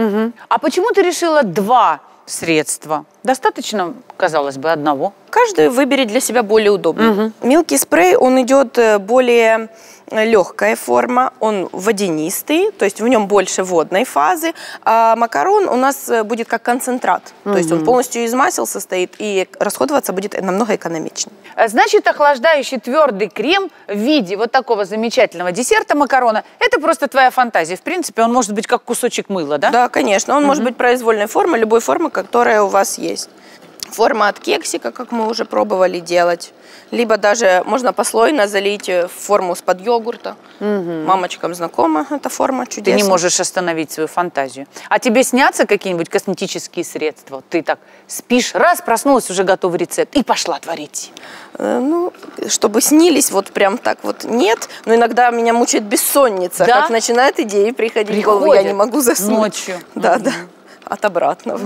А почему ты решила 2 средства? Достаточно, казалось бы, одного. Каждый выберет для себя более удобный. Мелкий спрей, он идет более легкая форма, он водянистый, то есть в нем больше водной фазы, а макарон у нас будет как концентрат, то есть он полностью из масел состоит и расходоваться будет намного экономичнее. Значит, охлаждающий твердый крем в виде вот такого замечательного десерта макарона, это просто твоя фантазия. В принципе, он может быть как кусочек мыла, да? Да, конечно, он может быть произвольной формы, любой формы, которая у вас есть. Форма от кексика, как мы уже пробовали делать. Либо даже можно послойно залить форму из-под йогурта. Мамочкам знакома эта форма, чудесная. Ты не можешь остановить свою фантазию. А тебе снятся какие-нибудь косметические средства? Ты так спишь, раз, проснулась, уже готовый рецепт, и пошла творить. Ну, чтобы снились, вот прям так вот нет. Но иногда меня мучает бессонница. Да? Как начинает идеи приходить в голову, я не могу заснуть. Ночью. Да, да, от обратного.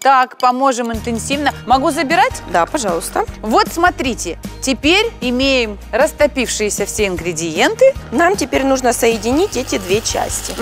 Так, поможем интенсивно. Могу забирать? Да, пожалуйста. Вот смотрите, теперь имеем растопившиеся все ингредиенты. Нам теперь нужно соединить эти 2 части.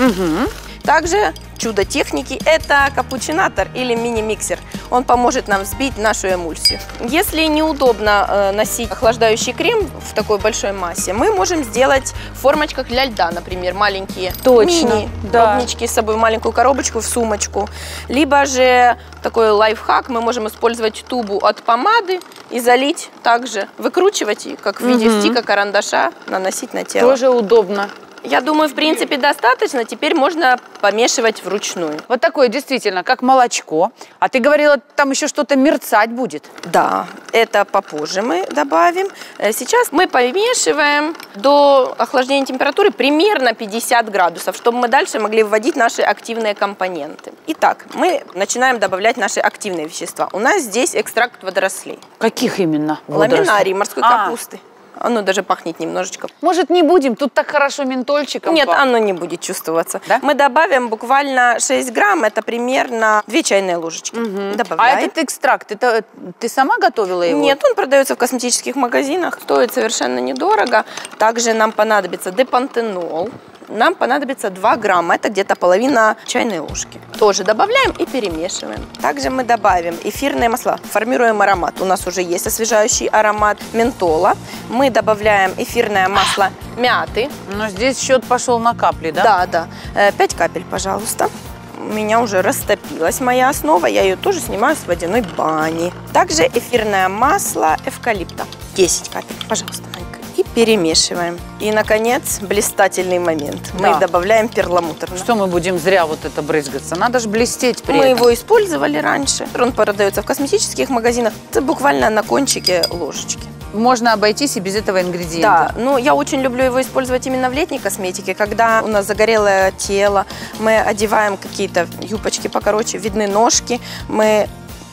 Также чудо техники – это капучинатор или мини-миксер. Он поможет нам взбить нашу эмульсию. Если неудобно носить охлаждающий крем в такой большой массе, мы можем сделать в формочках для льда, например, маленькие мини-пробнички с собой, маленькую коробочку в сумочку. Либо же такой лайфхак, мы можем использовать тубу от помады и залить также, выкручивать и как в виде стика, карандаша наносить на тело. Тоже удобно. Я думаю, в принципе, достаточно. Теперь можно помешивать вручную. Вот такое действительно, как молочко. А ты говорила, там еще что-то мерцать будет. Да, это попозже мы добавим. Сейчас мы помешиваем до охлаждения температуры примерно 50 градусов, чтобы мы дальше могли вводить наши активные компоненты. Итак, мы начинаем добавлять наши активные вещества. У нас здесь экстракт водорослей. Каких именно? Ламинарий, морской капусты. Оно даже пахнет немножечко. Может, не будем? Тут так хорошо ментольчиком. Нет, оно не будет чувствоваться. Да? Мы добавим буквально 6 грамм, это примерно 2 чайные ложечки. А этот экстракт, это ты сама готовила его? Нет, он продается в косметических магазинах, стоит совершенно недорого. Также нам понадобится депантенол. Нам понадобится 2 грамма, это где-то половина чайной ложки. Тоже добавляем и перемешиваем. Также мы добавим эфирные масла, формируем аромат. У нас уже есть освежающий аромат ментола. Мы добавляем эфирное масло мяты. Но здесь счет пошел на капли, да? Да, да. 5 капель, пожалуйста. У меня уже растопилась моя основа, я ее тоже снимаю с водяной бани. Также эфирное масло эвкалипта. 10 капель, пожалуйста. И перемешиваем. И, наконец, блистательный момент. Мы добавляем перламутр. Что мы будем зря вот это брызгаться? Надо же блестеть при этом. Мы его использовали раньше. Он продается в косметических магазинах. Это буквально на кончике ложечки. можно обойтись и без этого ингредиента. Да, но я очень люблю его использовать именно в летней косметике, когда у нас загорелое тело, мы одеваем какие-то юбочки покороче, видны ножки, мы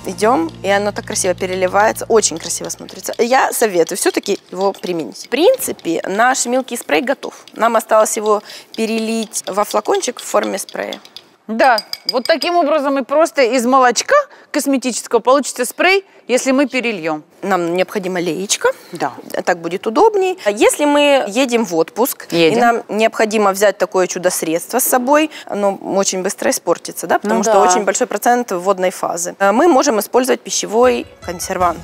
идем, и оно так красиво переливается, очень красиво смотрится. Я советую все-таки его применить. В принципе, наш мелкий спрей готов. Нам осталось его перелить во флакончик в форме спрея. Да, вот таким образом и просто из молочка косметического получится спрей, если мы перельем. Нам необходимо леечко, да. Так будет удобней. Если мы едем в отпуск, и нам необходимо взять такое чудо-средство с собой, оно очень быстро испортится, да, потому что очень большой процент водной фазы, мы можем использовать пищевой консервант.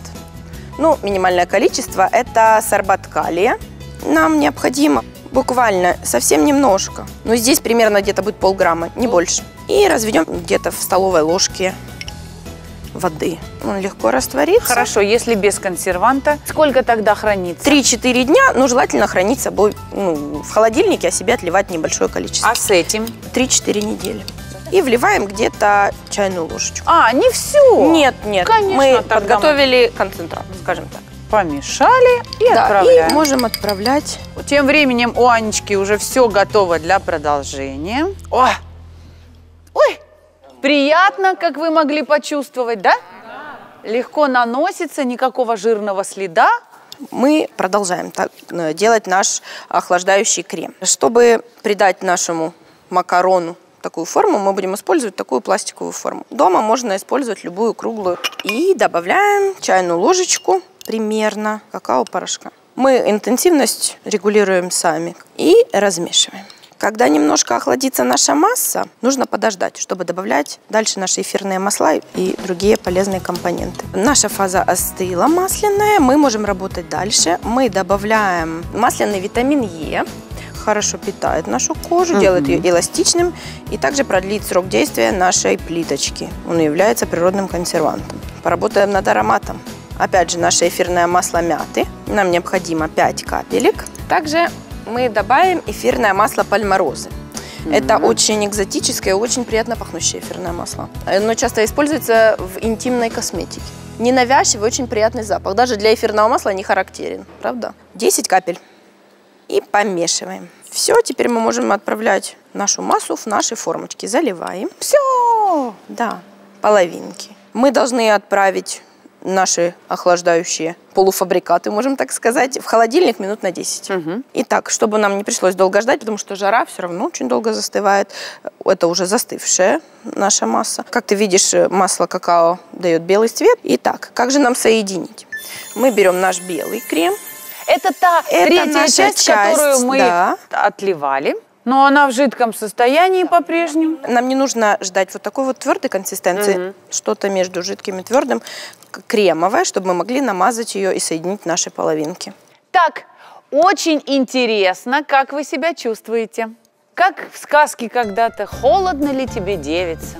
Ну, минимальное количество – это сорбат калия, нам необходимо. Буквально совсем немножко, но здесь примерно где-то будет полграмма, не больше. И разведем где-то в столовой ложке воды. Он легко растворится. Хорошо, если без консерванта, сколько тогда хранится? 3-4 дня, но желательно хранить с собой в холодильнике, а себе отливать небольшое количество. А с этим? 3-4 недели. И вливаем где-то чайную ложечку. А, не всю? Нет, нет. Конечно, мы подготовили концентрат, скажем так. Помешали и отправляем. И можем отправлять. Тем временем у Анечки уже все готово для продолжения. О! Ой! Приятно, как вы могли почувствовать, да? Да. Легко наносится, никакого жирного следа. Мы продолжаем делать наш охлаждающий крем. Чтобы придать нашему макарону такую форму, мы будем использовать такую пластиковую форму. Дома можно использовать любую круглую. И добавляем чайную ложечку примерно какао-порошка. Мы интенсивность регулируем сами и размешиваем. Когда немножко охладится наша масса, нужно подождать, чтобы добавлять дальше наши эфирные масла и другие полезные компоненты. Наша фаза остыла масляная, мы можем работать дальше. Мы добавляем масляный витамин Е. Хорошо питает нашу кожу, делает ее эластичным и также продлит срок действия нашей плиточки. Он является природным консервантом. Поработаем над ароматом. Опять же, наше эфирное масло мяты. Нам необходимо 5 капелек. Также мы добавим эфирное масло пальмарозы. Это очень экзотическое, очень приятно пахнущее эфирное масло. Оно часто используется в интимной косметике. Ненавязчивый, очень приятный запах. Даже для эфирного масла не характерен, правда? 10 капель. И помешиваем. Все, теперь мы можем отправлять нашу массу в наши формочки. Заливаем. Все! Да, половинки. Мы должны отправить наши охлаждающие полуфабрикаты, можем так сказать, в холодильник минут на 10. Итак, чтобы нам не пришлось долго ждать, потому что жара все равно очень долго застывает. Это уже застывшая наша масса. Как ты видишь, масло какао дает белый цвет. Итак, как же нам соединить? Мы берем наш белый крем. Это та третья часть, которую мы отливали. Но она в жидком состоянии по-прежнему. Нам не нужно ждать вот такой вот твердой консистенции, что-то между жидким и твердым, кремовое, чтобы мы могли намазать ее и соединить наши половинки. Так, очень интересно, как вы себя чувствуете. Как в сказке когда-то, холодно ли тебе, девица?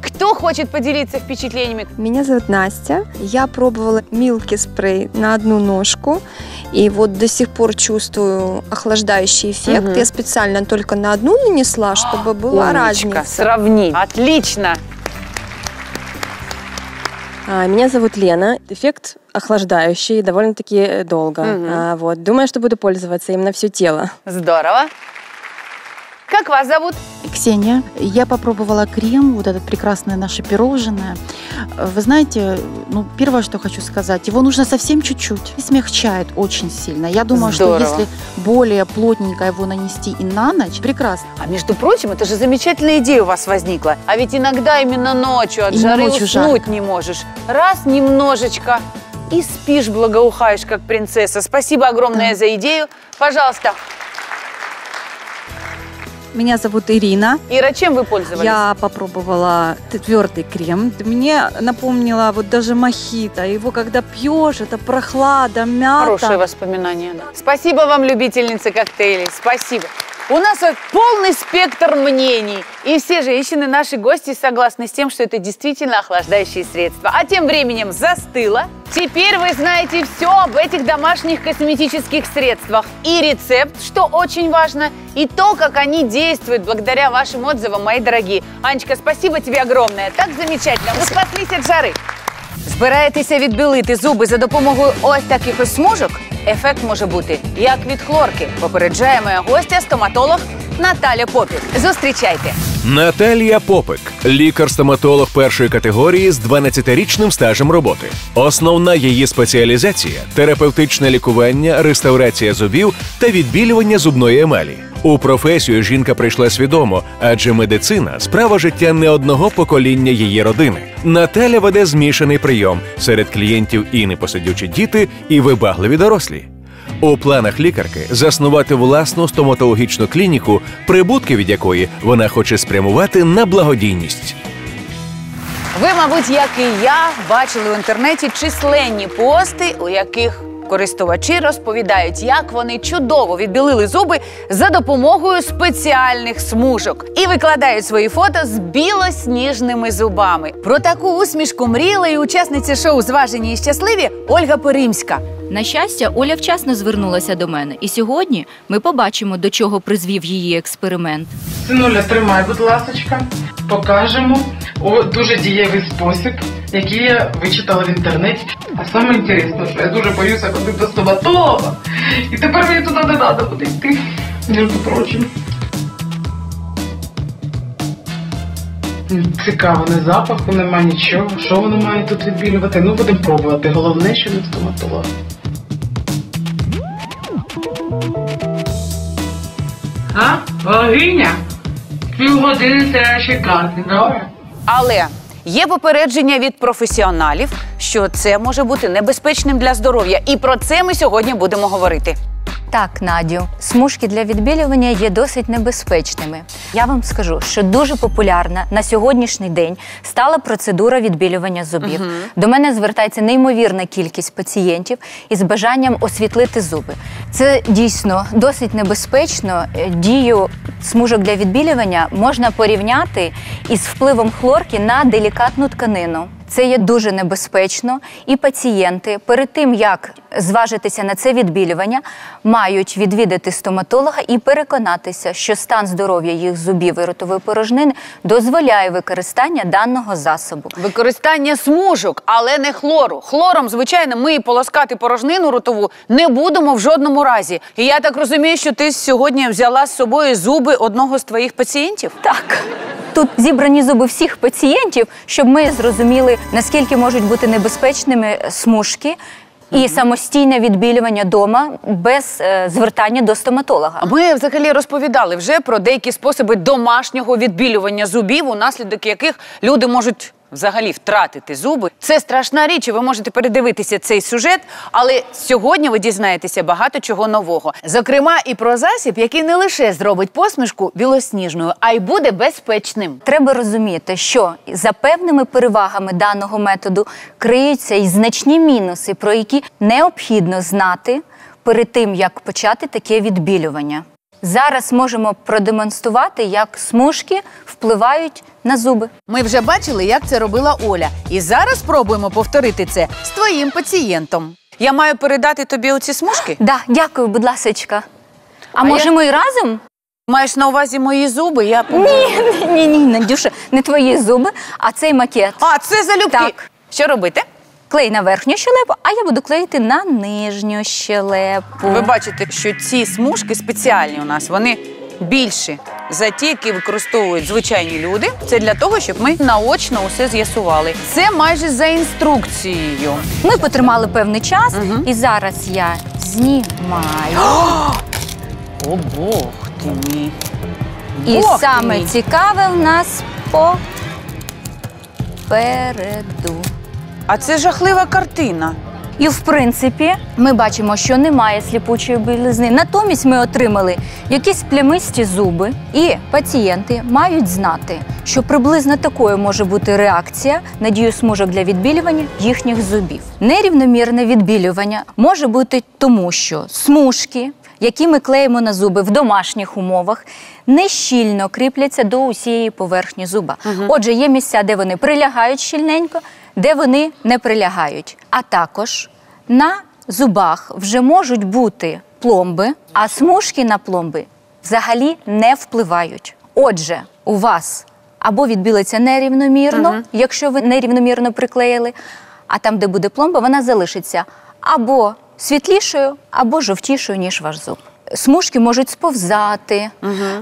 Кто хочет поделиться впечатлениями? Меня зовут Настя. Я пробовала милки спрей на одну ножку. И вот до сих пор чувствую охлаждающий эффект. Я специально только на одну нанесла, чтобы была разница. Сравни. Отлично. Меня зовут Лена. Эффект охлаждающий, довольно-таки долго. Вот. Думаю, что буду пользоваться им на все тело. Здорово. Как вас зовут? Ксения. Я попробовала крем, вот это прекрасное наше пирожное. Вы знаете, первое, что хочу сказать, его нужно совсем чуть-чуть. Смягчает очень сильно. Я думаю, что если более плотненько его нанести и на ночь, прекрасно. А между прочим, это же замечательная идея у вас возникла. А ведь иногда именно ночью от жары уснуть не можешь. Раз немножечко и спишь, благоухаешь, как принцесса. Спасибо огромное за идею. Пожалуйста. Меня зовут Ирина. Ира, чем вы пользовались? Я попробовала твердый крем. Мне напомнило вот даже мохито. Его когда пьешь, это прохлада, мята. Хорошее воспоминание, да. Спасибо вам, любительницы коктейлей. Спасибо. У нас полный спектр мнений. И все женщины, наши гости, согласны с тем, что это действительно охлаждающие средства. А тем временем застыло. Теперь вы знаете все об этих домашних косметических средствах. И рецепт, что очень важно, и то, как они действуют благодаря вашим отзывам, мои дорогие. Анечка, спасибо тебе огромное. Так замечательно. Мы спаслись от жары. Збираєтеся відбілити зуби за допомогою ось таких ось смужок? Ефект може бути як від хлорки. Попереджає моя гостя, стоматолог Наталя Попик. Зустрічайте! Наталія Попик – лікар-стоматолог першої категорії з 12-річним стажем роботи. Основна її спеціалізація – терапевтичне лікування, реставрація зубів та відбілювання зубної емалі. У професію жінка прийшла свідомо, адже медицина – справа життя не одного покоління її родини. Наталя веде змішаний прийом – серед клієнтів і непосидючі діти, і вибагливі дорослі. У планах лікарки – заснувати власну стоматологічну клініку, прибутки від якої вона хоче спрямувати на благодійність. Ви, мабуть, як і я, бачили в інтернеті численні пости, у яких користувачі розповідають, як вони чудово відбілили зуби за допомогою спеціальних смужок і викладають свої фото з білосніжними зубами. Про таку усмішку мріяла і учасниця шоу «Зважені і щасливі» Ольга Перімська. На щастя, Оля вчасно звернулася до мене. І сьогодні ми побачимо, до чого призвів її експеримент. Синуля, тримай, будь ласочка. Покажемо дуже дієвий спосіб, який я вичитала в інтернеті. А саме інтересно, що я дуже боюся ходити до стоматолога. І тепер мені туди не треба буде йти, між прочим. Цікаво, не запаху немає, нічого. Що воно має тут відбілювати? Ну, будемо пробувати. Головне, що не стоматолог. А? Богиня? Півгодини треба чекати, добре? Але є попередження від професіоналів, що це може бути небезпечним для здоров'я. І про це ми сьогодні будемо говорити. Так, Надю, смужки для відбілювання є досить небезпечними. Я вам скажу, що дуже популярна на сьогоднішній день стала процедура відбілювання зубів. До мене звертається неймовірна кількість пацієнтів із бажанням освітлити зуби. Це дійсно досить небезпечно. Дію смужок для відбілювання можна порівняти із впливом хлорки на делікатну тканину. Це є дуже небезпечно, і пацієнти перед тим, як зважитися на це відбілювання, мають відвідати стоматолога і переконатися, що стан здоров'я їх зубів і ротової порожнини дозволяє використання даного засобу. Використання смужок, але не хлору. Хлором, звичайно, ми полоскати порожнину ротову не будемо в жодному разі. І я так розумію, що ти сьогодні взяла з собою зуби одного з твоїх пацієнтів? Так. Тут зібрані зуби всіх пацієнтів, щоб ми зрозуміли, наскільки можуть бути небезпечними смужки і самостійне відбілювання вдома без звертання до стоматолога. Ми взагалі розповідали вже про деякі способи домашнього відбілювання зубів, унаслідок яких люди можуть взагалі втратити зуби. Це страшна річ, і ви можете передивитися цей сюжет, але сьогодні ви дізнаєтеся багато чого нового. Зокрема, і про засіб, який не лише зробить посмішку білосніжною, а й буде безпечним. Треба розуміти, що за певними перевагами даного методу криються і значні мінуси, про які необхідно знати перед тим, як почати таке відбілювання. Зараз можемо продемонструвати, як смужки впливають на зуби. Ми вже бачили, як це робила Оля. І зараз спробуємо повторити це з твоїм пацієнтом. Я маю передати тобі оці смужки? Так, дякую, будь ласечка. А може ми і разом? Маєш на увазі мої зуби? Я Ні, Надюша, не твої зуби, а цей макет. А, це залюбки. Що робити? Клей на верхню щелепу, а я буду клеїти на нижню щелепу. Ви бачите, що ці смужки спеціальні у нас, вони більші за ті, які використовують звичайні люди. Це для того, щоб ми наочно усе з'ясували. Це майже за інструкцією. Ми потримали певний час, і зараз я знімаю. О, Бог ти мій! І саме цікаве в нас попереду. А це жахлива картина. І, в принципі, ми бачимо, що немає сліпучої білизни. Натомість ми отримали якісь плямисті зуби. І пацієнти мають знати, що приблизно такою може бути реакція на дію смужок для відбілювання їхніх зубів. Нерівномірне відбілювання може бути тому, що смужки, які ми клеїмо на зуби в домашніх умовах, не щільно кріпляться до усієї поверхні зуба. Отже, є місця, де вони прилягають щільненько, де вони не прилягають. А також на зубах вже можуть бути пломби, а смужки на пломби взагалі не впливають. Отже, у вас або відбілиться нерівномірно, якщо ви нерівномірно приклеїли, а там, де буде пломба, вона залишиться або світлішою, або жовтішою, ніж ваш зуб. Смужки можуть сповзати,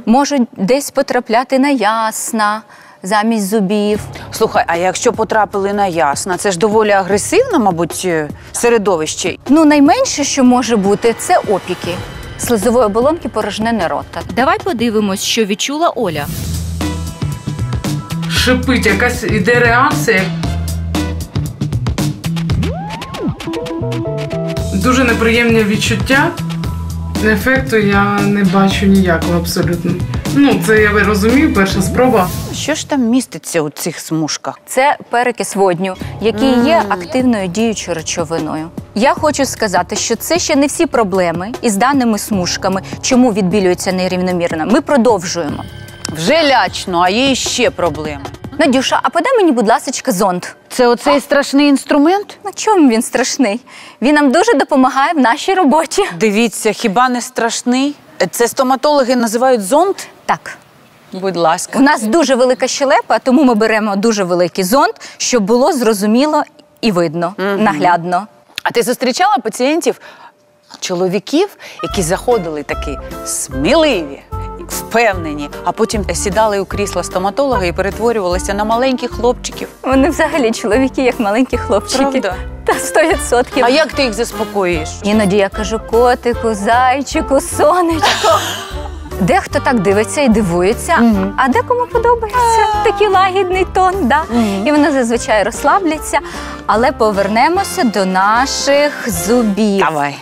можуть десь потрапляти на ясна замість зубів. Слухай, а якщо потрапили на ясна, це ж доволі агресивно, мабуть, середовище? Ну, найменше, що може бути, це опіки. Слизової оболонки порожнений рота. Давай подивимось, що відчула Оля. Шипить, якась іде реакція. Дуже неприємне відчуття. Ефекту я не бачу ніякого абсолютно. Ну, це я розумію, перша спроба. Що ж там міститься у цих смужках? Це перекис водню, який є активною діючою речовиною. Я хочу сказати, що це ще не всі проблеми із даними смужками, чому відбілюються нерівномірно. Ми продовжуємо. Вже лячно, а є ще проблеми. Надюша, а подай мені, будь ласка, зонд. Це оцей страшний інструмент? На чому він страшний? Він нам дуже допомагає в нашій роботі. Дивіться, хіба не страшний? Це стоматологи називають зонд? Так. Будь ласка. У нас дуже велика щелепа, тому ми беремо дуже великий зонд, щоб було зрозуміло і видно, наглядно. А ти зустрічала пацієнтів, чоловіків, які заходили такі сміливі, впевнені, а потім сідали у крісло стоматолога і перетворювалися на маленьких хлопчиків? Вони взагалі чоловіки, як маленькі хлопчики. Правда? Та 100%. А як ти їх заспокоїш? Іноді я кажу: котику, зайчику, сонечку. Дехто так дивиться і дивується, а декому подобається такий лагідний тон. І вони зазвичай розслабляться. Але повернемося до наших зубів. Давай.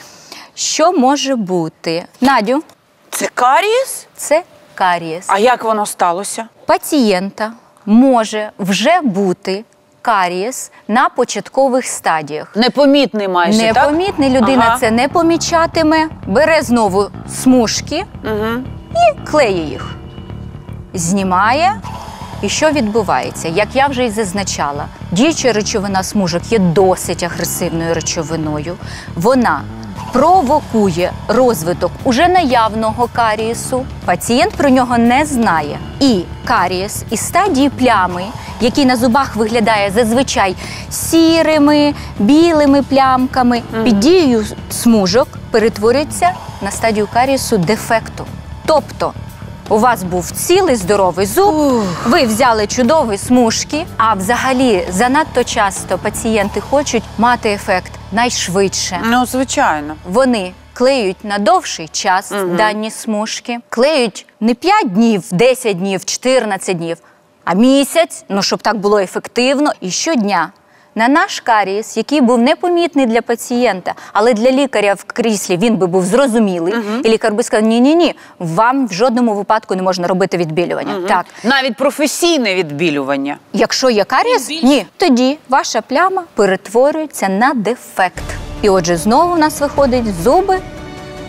Що може бути? Надю. Це карієс? Це карієс. А як воно сталося? Пацієнта може вже бути карієс на початкових стадіях. Непомітний майже, так? Непомітний, людина це не помічатиме. Бере знову смужки і клеє їх. Знімає. І що відбувається? Як я вже і зазначала, діюча речовина смужок є досить агресивною речовиною. Вона провокує розвиток уже наявного карієсу. Пацієнт про нього не знає. І карієс із стадії плями, який на зубах виглядає зазвичай сірими, білими плямками, під дією смужок перетворюється на стадію карієсу дефекту. Тобто у вас був цілий здоровий зуб, ви взяли чудові смужки, а взагалі занадто часто пацієнти хочуть мати ефект найшвидше. Ну, звичайно. Вони клеють на довший час дані смужки, клеють не 5 днів, 10 днів, 14 днів, а місяць, ну, щоб так було ефективно, і щодня. На наш карієс, який був непомітний для пацієнта, але для лікаря в кріслі він би був зрозумілий, і лікар би сказав: ні-ні-ні, вам в жодному випадку не можна робити відбілювання. Навіть професійне відбілювання? Якщо є карієс, ні. Тоді ваша пляма перетворюється на дефект. І отже, знову в нас виходить, зуби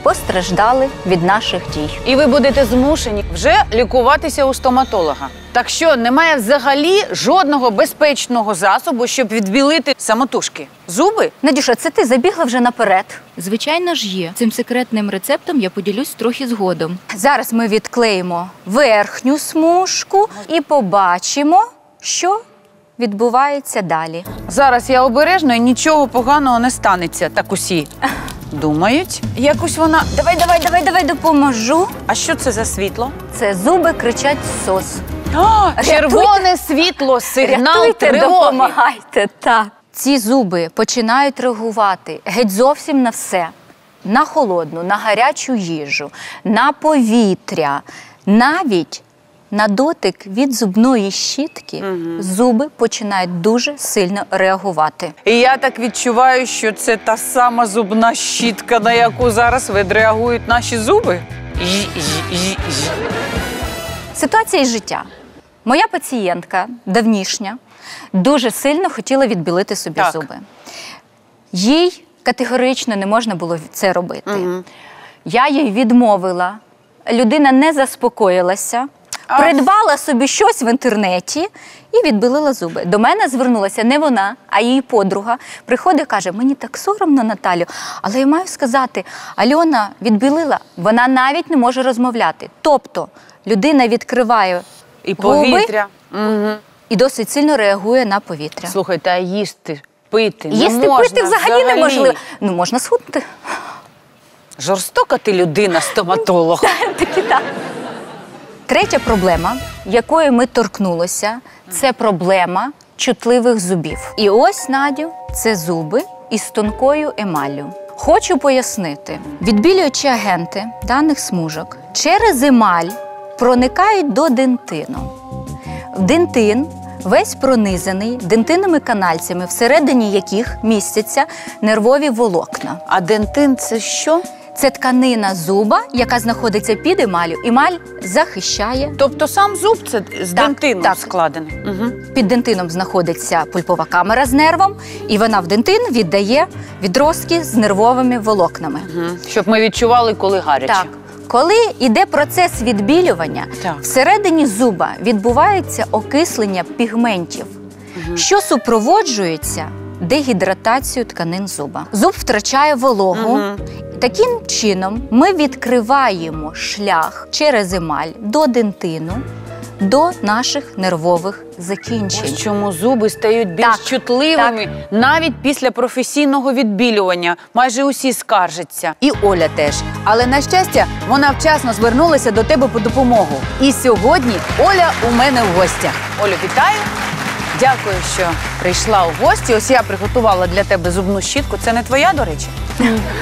постраждали від наших дій. І ви будете змушені вже лікуватися у стоматолога. Так що немає взагалі жодного безпечного засобу, щоб відбілити самотужки зуби? Надюша, це ти забігла вже наперед. Звичайно ж є. Цим секретним рецептом я поділюсь трохи згодом. Зараз ми відклеїмо верхню смужку і побачимо, що відбувається далі. Зараз я обережно, і нічого поганого не станеться, так усі думають. Якось вона... Давай, давай, давай, давай, допоможу. А що це за світло? Це зуби кричать «СОС». Червоне світло, сигнал тривоги. Рятуйте, допомагайте, так. Ці зуби починають реагувати геть зовсім на все. На холодну, на гарячу їжу, на повітря, навіть на дотик від зубної щітки зуби починають дуже сильно реагувати. І я так відчуваю, що це та сама зубна щітка, на яку зараз відреагують наші зуби. Ситуація із життя. Моя пацієнтка, давнішня, дуже сильно хотіла відбілити собі зуби. Їй категорично не можна було це робити. Я їй відмовила, людина не заспокоїлася, придбала собі щось в інтернеті і відбілила зуби. До мене звернулася не вона, а її подруга. Приходить і каже: мені так соромно, Наталю, але я маю сказати, Альона відбілила, вона навіть не може розмовляти. Тобто людина відкриває губи і досить сильно реагує на повітря. Слухайте, а їсти пити не можна. Їсти пити взагалі неможливо. Ну, можна схуднути. Жорстока ти людина, стоматолог. Так і так. Третя проблема, якої ми торкнулися, це проблема чутливих зубів. І ось, Надю, це зуби із тонкою емаллю. Хочу пояснити, відбілюючі агенти даних смужок через емаль проникають до дентину. Дентин весь пронизаний дентинними канальцями, всередині яких містяться нервові волокна. А дентин – це що? Це тканина зуба, яка знаходиться під емаллю. Емаль захищає. Тобто сам зуб це з дентином складений? Так. Під дентином знаходиться пульпова камера з нервом, і вона в дентин віддає відростки з нервовими волокнами. Щоб ми відчували, коли гаряче. Так. Коли йде процес відбілювання, всередині зуба відбувається окислення пігментів, що супроводжується дегідратацією тканин зуба. Зуб втрачає вологу. Таким чином ми відкриваємо шлях через емаль до дентину, до наших нервових закінчень. Ось чому зуби стають більш чутливими навіть після професійного відбілювання. Майже усі скаржаться. І Оля теж. Але, на щастя, вона вчасно звернулася до тебе по допомогу. І сьогодні Оля у мене в гостях. Олю, вітаю! Дякую, що прийшла у гості. Ось я приготувала для тебе зубну щітку. Це не твоя, до речі?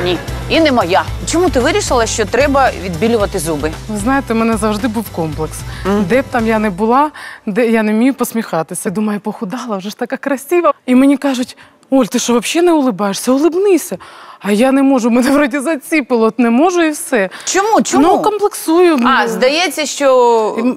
Ні. І не моя. Чому ти вирішила, що треба відбілювати зуби? Ви знаєте, у мене завжди був комплекс. Де б там я не була, де я не вмію посміхатися. Думаю, похудала, вже ж така красива. І мені кажуть, Оль, ти що, взагалі не улибаєшся? Улибнися. А я не можу, мене вроді заціпило, не можу і все. Чому? Чому? Ну, комплексую. А, здається, що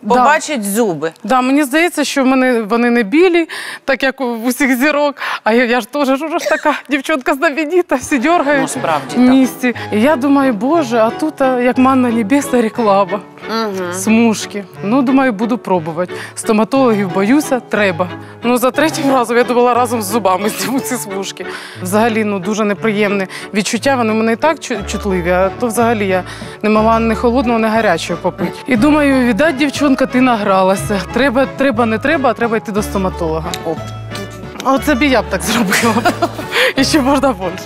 побачать зуби. Так, мені здається, що вони не білі, так як у всіх зірок. А я ж теж така дівчинка знавідіта, всі дергають в місті. І я думаю, боже, а тут як манна небесна реклама. Смужки. Ну, думаю, буду пробувати. Стоматологів боюся, треба. Ну, за третім разом я думала разом з зубами ці смужки. Взагалі, ну, дуже неприємне відчуття, вони в мене і так чутливі, а то взагалі я не могла ні холодного, ні гарячого попити. І думаю, віддать, дівчинка, ти награлася. Треба, не треба, а треба йти до стоматолога. Оце б я б так зробила. І ще можна більше.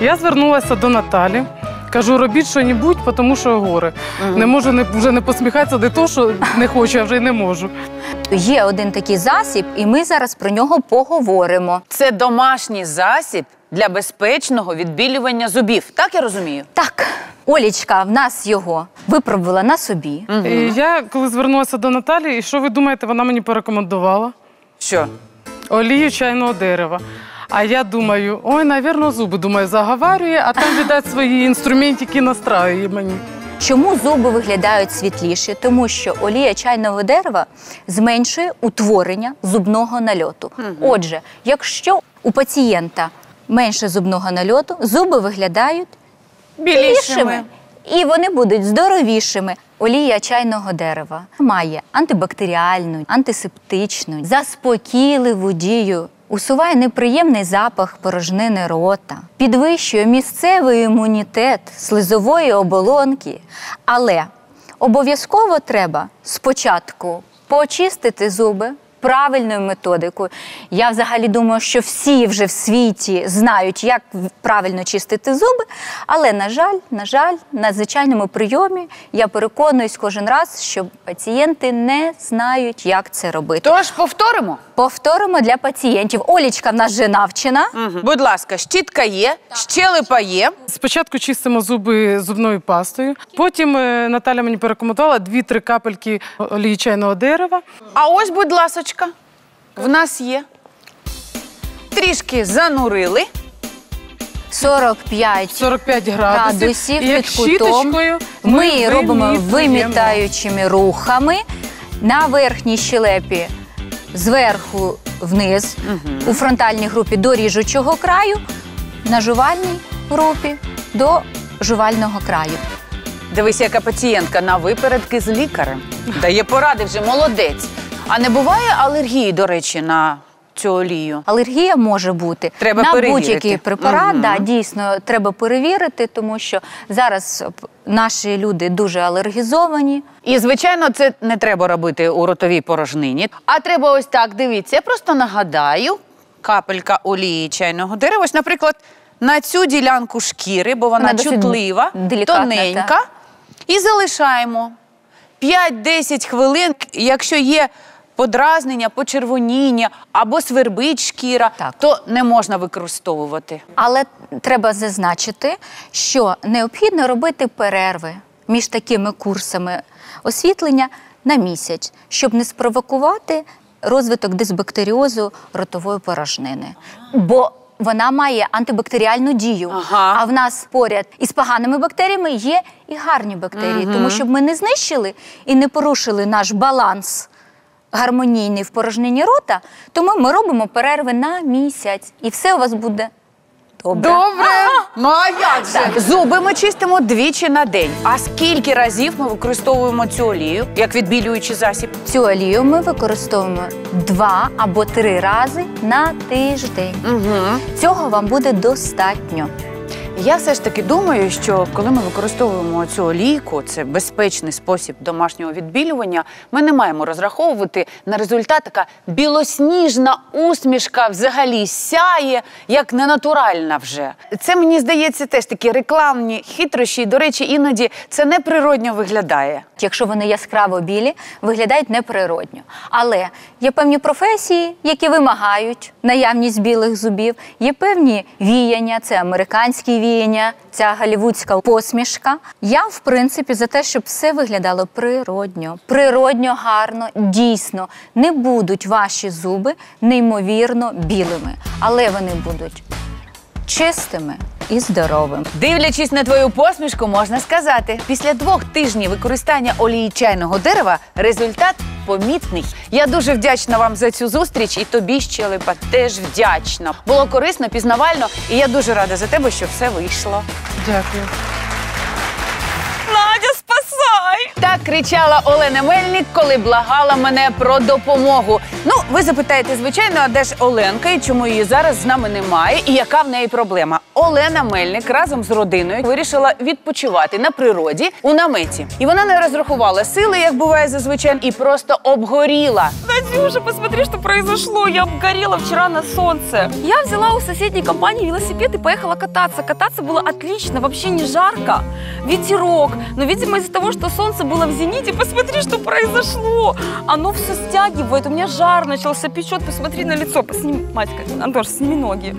Я звернулася до Наталі. Кажу, робіть що-небудь, тому що горе. Не можу вже не посміхатися до того, що не хочу, а вже й не можу. Є один такий засіб, і ми зараз про нього поговоримо. Це домашній засіб для безпечного відбілювання зубів. Так я розумію? Так. Олічка в нас його випробувала на собі. Я, коли звернулася до Наталі, і що ви думаєте, вона мені порекомендувала? Що? Олію чайного дерева. А я думаю, ой, напевно, зуби, думаю, заговарює, а там, видать, свої інструментики настраює мені. Чому зуби виглядають світліші? Тому що олія чайного дерева зменшує утворення зубного нальоту. Отже, якщо у пацієнта менше зубного нальоту, зуби виглядають білішими. І вони будуть здоровішими. Олія чайного дерева має антибактеріальну, антисептичну, заспокійливу дію, усуває неприємний запах порожнини рота, підвищує місцевий імунітет слизової оболонки. Але обов'язково треба спочатку почистити зуби правильною методикою. Я взагалі думаю, що всі вже в світі знають, як правильно чистити зуби, але, на жаль, на звичайному прийомі я переконуюсь кожен раз, що пацієнти не знають, як це робити. Тож повторимо? Повторимо для пацієнтів. Олічка в нас вже навчена. Будь ласка, щітка є, щелепа є. Спочатку чистимо зуби зубною пастою. Потім Наталя мені порекомендувала 2-3 капельки олії чайного дерева. А ось, будь ласка, в нас є. Трішки занурили. 45 градусів під кутом. Ми робимо вимітаючими рухами. На верхній щелепі зверху вниз. У фронтальній групі до ріжучого краю. На жувальній групі до жувального краю. Дивися, яка пацієнтка на випередки з лікарем. Дає поради вже, молодець. А не буває алергії, до речі, на цю олію? Алергія може бути. Треба перевірити. На будь-який препарат, так, дійсно, треба перевірити, тому що зараз наші люди дуже алергізовані. І, звичайно, це не треба робити у ротовій порожнині. А треба ось так, дивіться, я просто нагадаю, капелька олії чайного дерева. Ось, наприклад, на цю ділянку шкіри, бо вона чутлива, тоненька. Та. І залишаємо 5-10 хвилин, якщо є подразнення, почервоніння або свербить шкіра, так, то не можна використовувати. Але треба зазначити, що необхідно робити перерви між такими курсами освітлення на місяць, щоб не спровокувати розвиток дисбактеріозу ротової порожнини. Бо вона має антибактеріальну дію, ага, а в нас поряд із поганими бактеріями є і гарні бактерії. Угу. Тому щоб ми не знищили і не порушили наш баланс гармонійний в порожнині рота, тому ми робимо перерви на місяць. І все у вас буде добре. Добре! Ну а як же? Зуби ми чистимо двічі на день. А скільки разів ми використовуємо цю олію, як відбілюючий засіб? Цю олію ми використовуємо 2 або 3 рази на тиждень. Угу. Цього вам буде достатньо. Я все ж таки думаю, що коли ми використовуємо цю олійку, це безпечний спосіб домашнього відбілювання, ми не маємо розраховувати на результат, така білосніжна усмішка взагалі сяє, як ненатуральна вже. Це, мені здається, теж такі рекламні хитрощі, до речі, іноді це неприродньо виглядає. Якщо вони яскраво білі, виглядають неприродньо. Але є певні професії, які вимагають наявність білих зубів, є певні віяння, це американські віяння, ця голлівудська посмішка. Я, в принципі, за те, щоб все виглядало природньо. Природньо, гарно, дійсно. Не будуть ваші зуби неймовірно білими, але вони будуть чистими і здоровими. Дивлячись на твою посмішку, можна сказати, після 2 тижнів використання олії чайного дерева результат помітний. Я дуже вдячна вам за цю зустріч і тобі, щелепа, теж вдячна. Було корисно, пізнавально, і я дуже рада за тебе, що все вийшло. Дякую. Надя, спасай! Так кричала Олена Мельник, коли благала мене про допомогу. Ну, ви запитаєте, звичайно, а де ж Оленка і чому її зараз з нами немає, і яка в неї проблема? Олена Мельник разом з родиною вирішила відпочивати на природі у наметі. І вона не розрахувала сили, як буває зазвичай, і просто обгоріла. Надюша, посмотри, що произошло. Я обгоріла вчора на сонце. Я взяла у сусідньої компанії велосипед і поїхала кататися. Кататися було отлично, вообще не жарко. Вітерок. Но, видимо, из-за того, что солнце было в зените, посмотри, что произошло. Оно все стягивает, у меня жар начался, печет. Посмотри на лицо. Матька, Антош, сними ноги.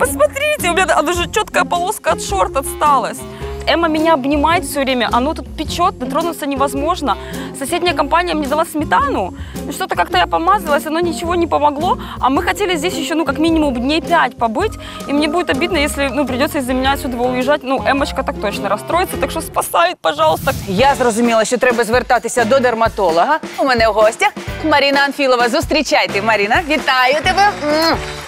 Посмотрите, у меня даже четкая полоска от шорт осталась. Эмма меня обнимает все время, оно тут печет, дотронуться невозможно. Соседняя компания мне дала сметану, что-то как-то я помазалась, оно ничего не помогло. А мы хотели здесь еще, ну, как минимум дней 5 побыть. И мне будет обидно, если, ну, придется из-за меня отсюда уезжать. Ну, Эммочка так точно расстроится, так что спасай, пожалуйста. Я зрозуміла, що треба звертатися до дерматолога. У мене в гостях Марина Анфилова. Зустрічайте, Марина, вітаю тебе.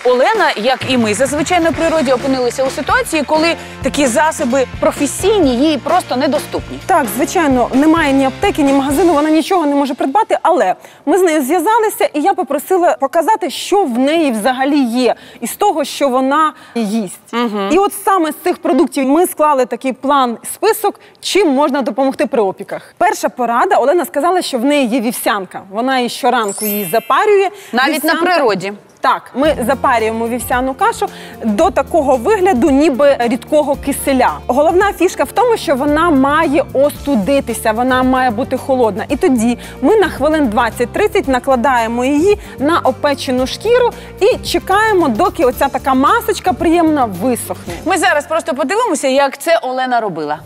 Олена, як і ми, зазвичай на природі опинилися у ситуації, коли такі засоби професійні їй просто недоступні. Так, звичайно, немає ні аптеки, ні магазину, вона нічого не може придбати, але ми з нею зв'язалися, і я попросила показати, що в неї взагалі є із того, що вона їсть. Угу. І от саме з цих продуктів ми склали такий план, список, чим можна допомогти при опіках. Перша порада, Олена сказала, що в неї є вівсянка. Вона її щоранку її запарює. Навіть вівсянка... на природі? Так, ми запарюємо вівсяну кашу до такого вигляду, ніби рідкого киселя. Головна фішка в тому, що вона має остудитися, вона має бути холодна. І тоді ми на хвилин 20-30 накладаємо її на опечену шкіру і чекаємо, доки оця така масочка приємна висохне. Ми зараз просто подивимося, як це Олена робила.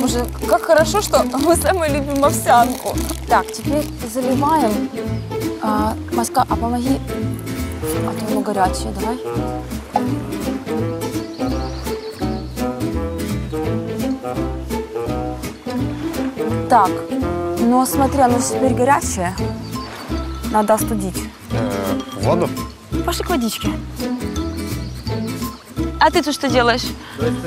Боже, как хорошо, что мы самые любим овсянку. Так, теперь заливаем. Маска, а помоги. А то ему горячее, давай. Так, ну смотри, оно теперь горячее. Надо остудить. Воду? Пошли к водичке. А ты тут что делаешь?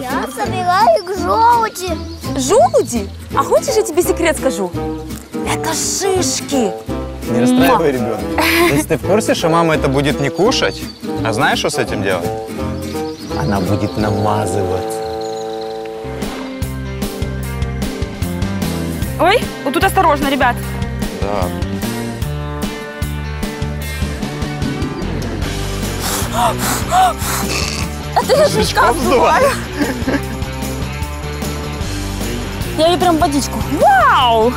Я собираю к желуди. Желуди? А хочешь, я тебе секрет скажу? Это шишки. Не расстраивай ребенка. Если ты в курсе, что мама это будет не кушать, а знаешь, что с этим делать? Она будет намазывать. Ой, вот тут осторожно, ребят. Да. А ты же свечка обдувай. Я ей прям водичку. Вау!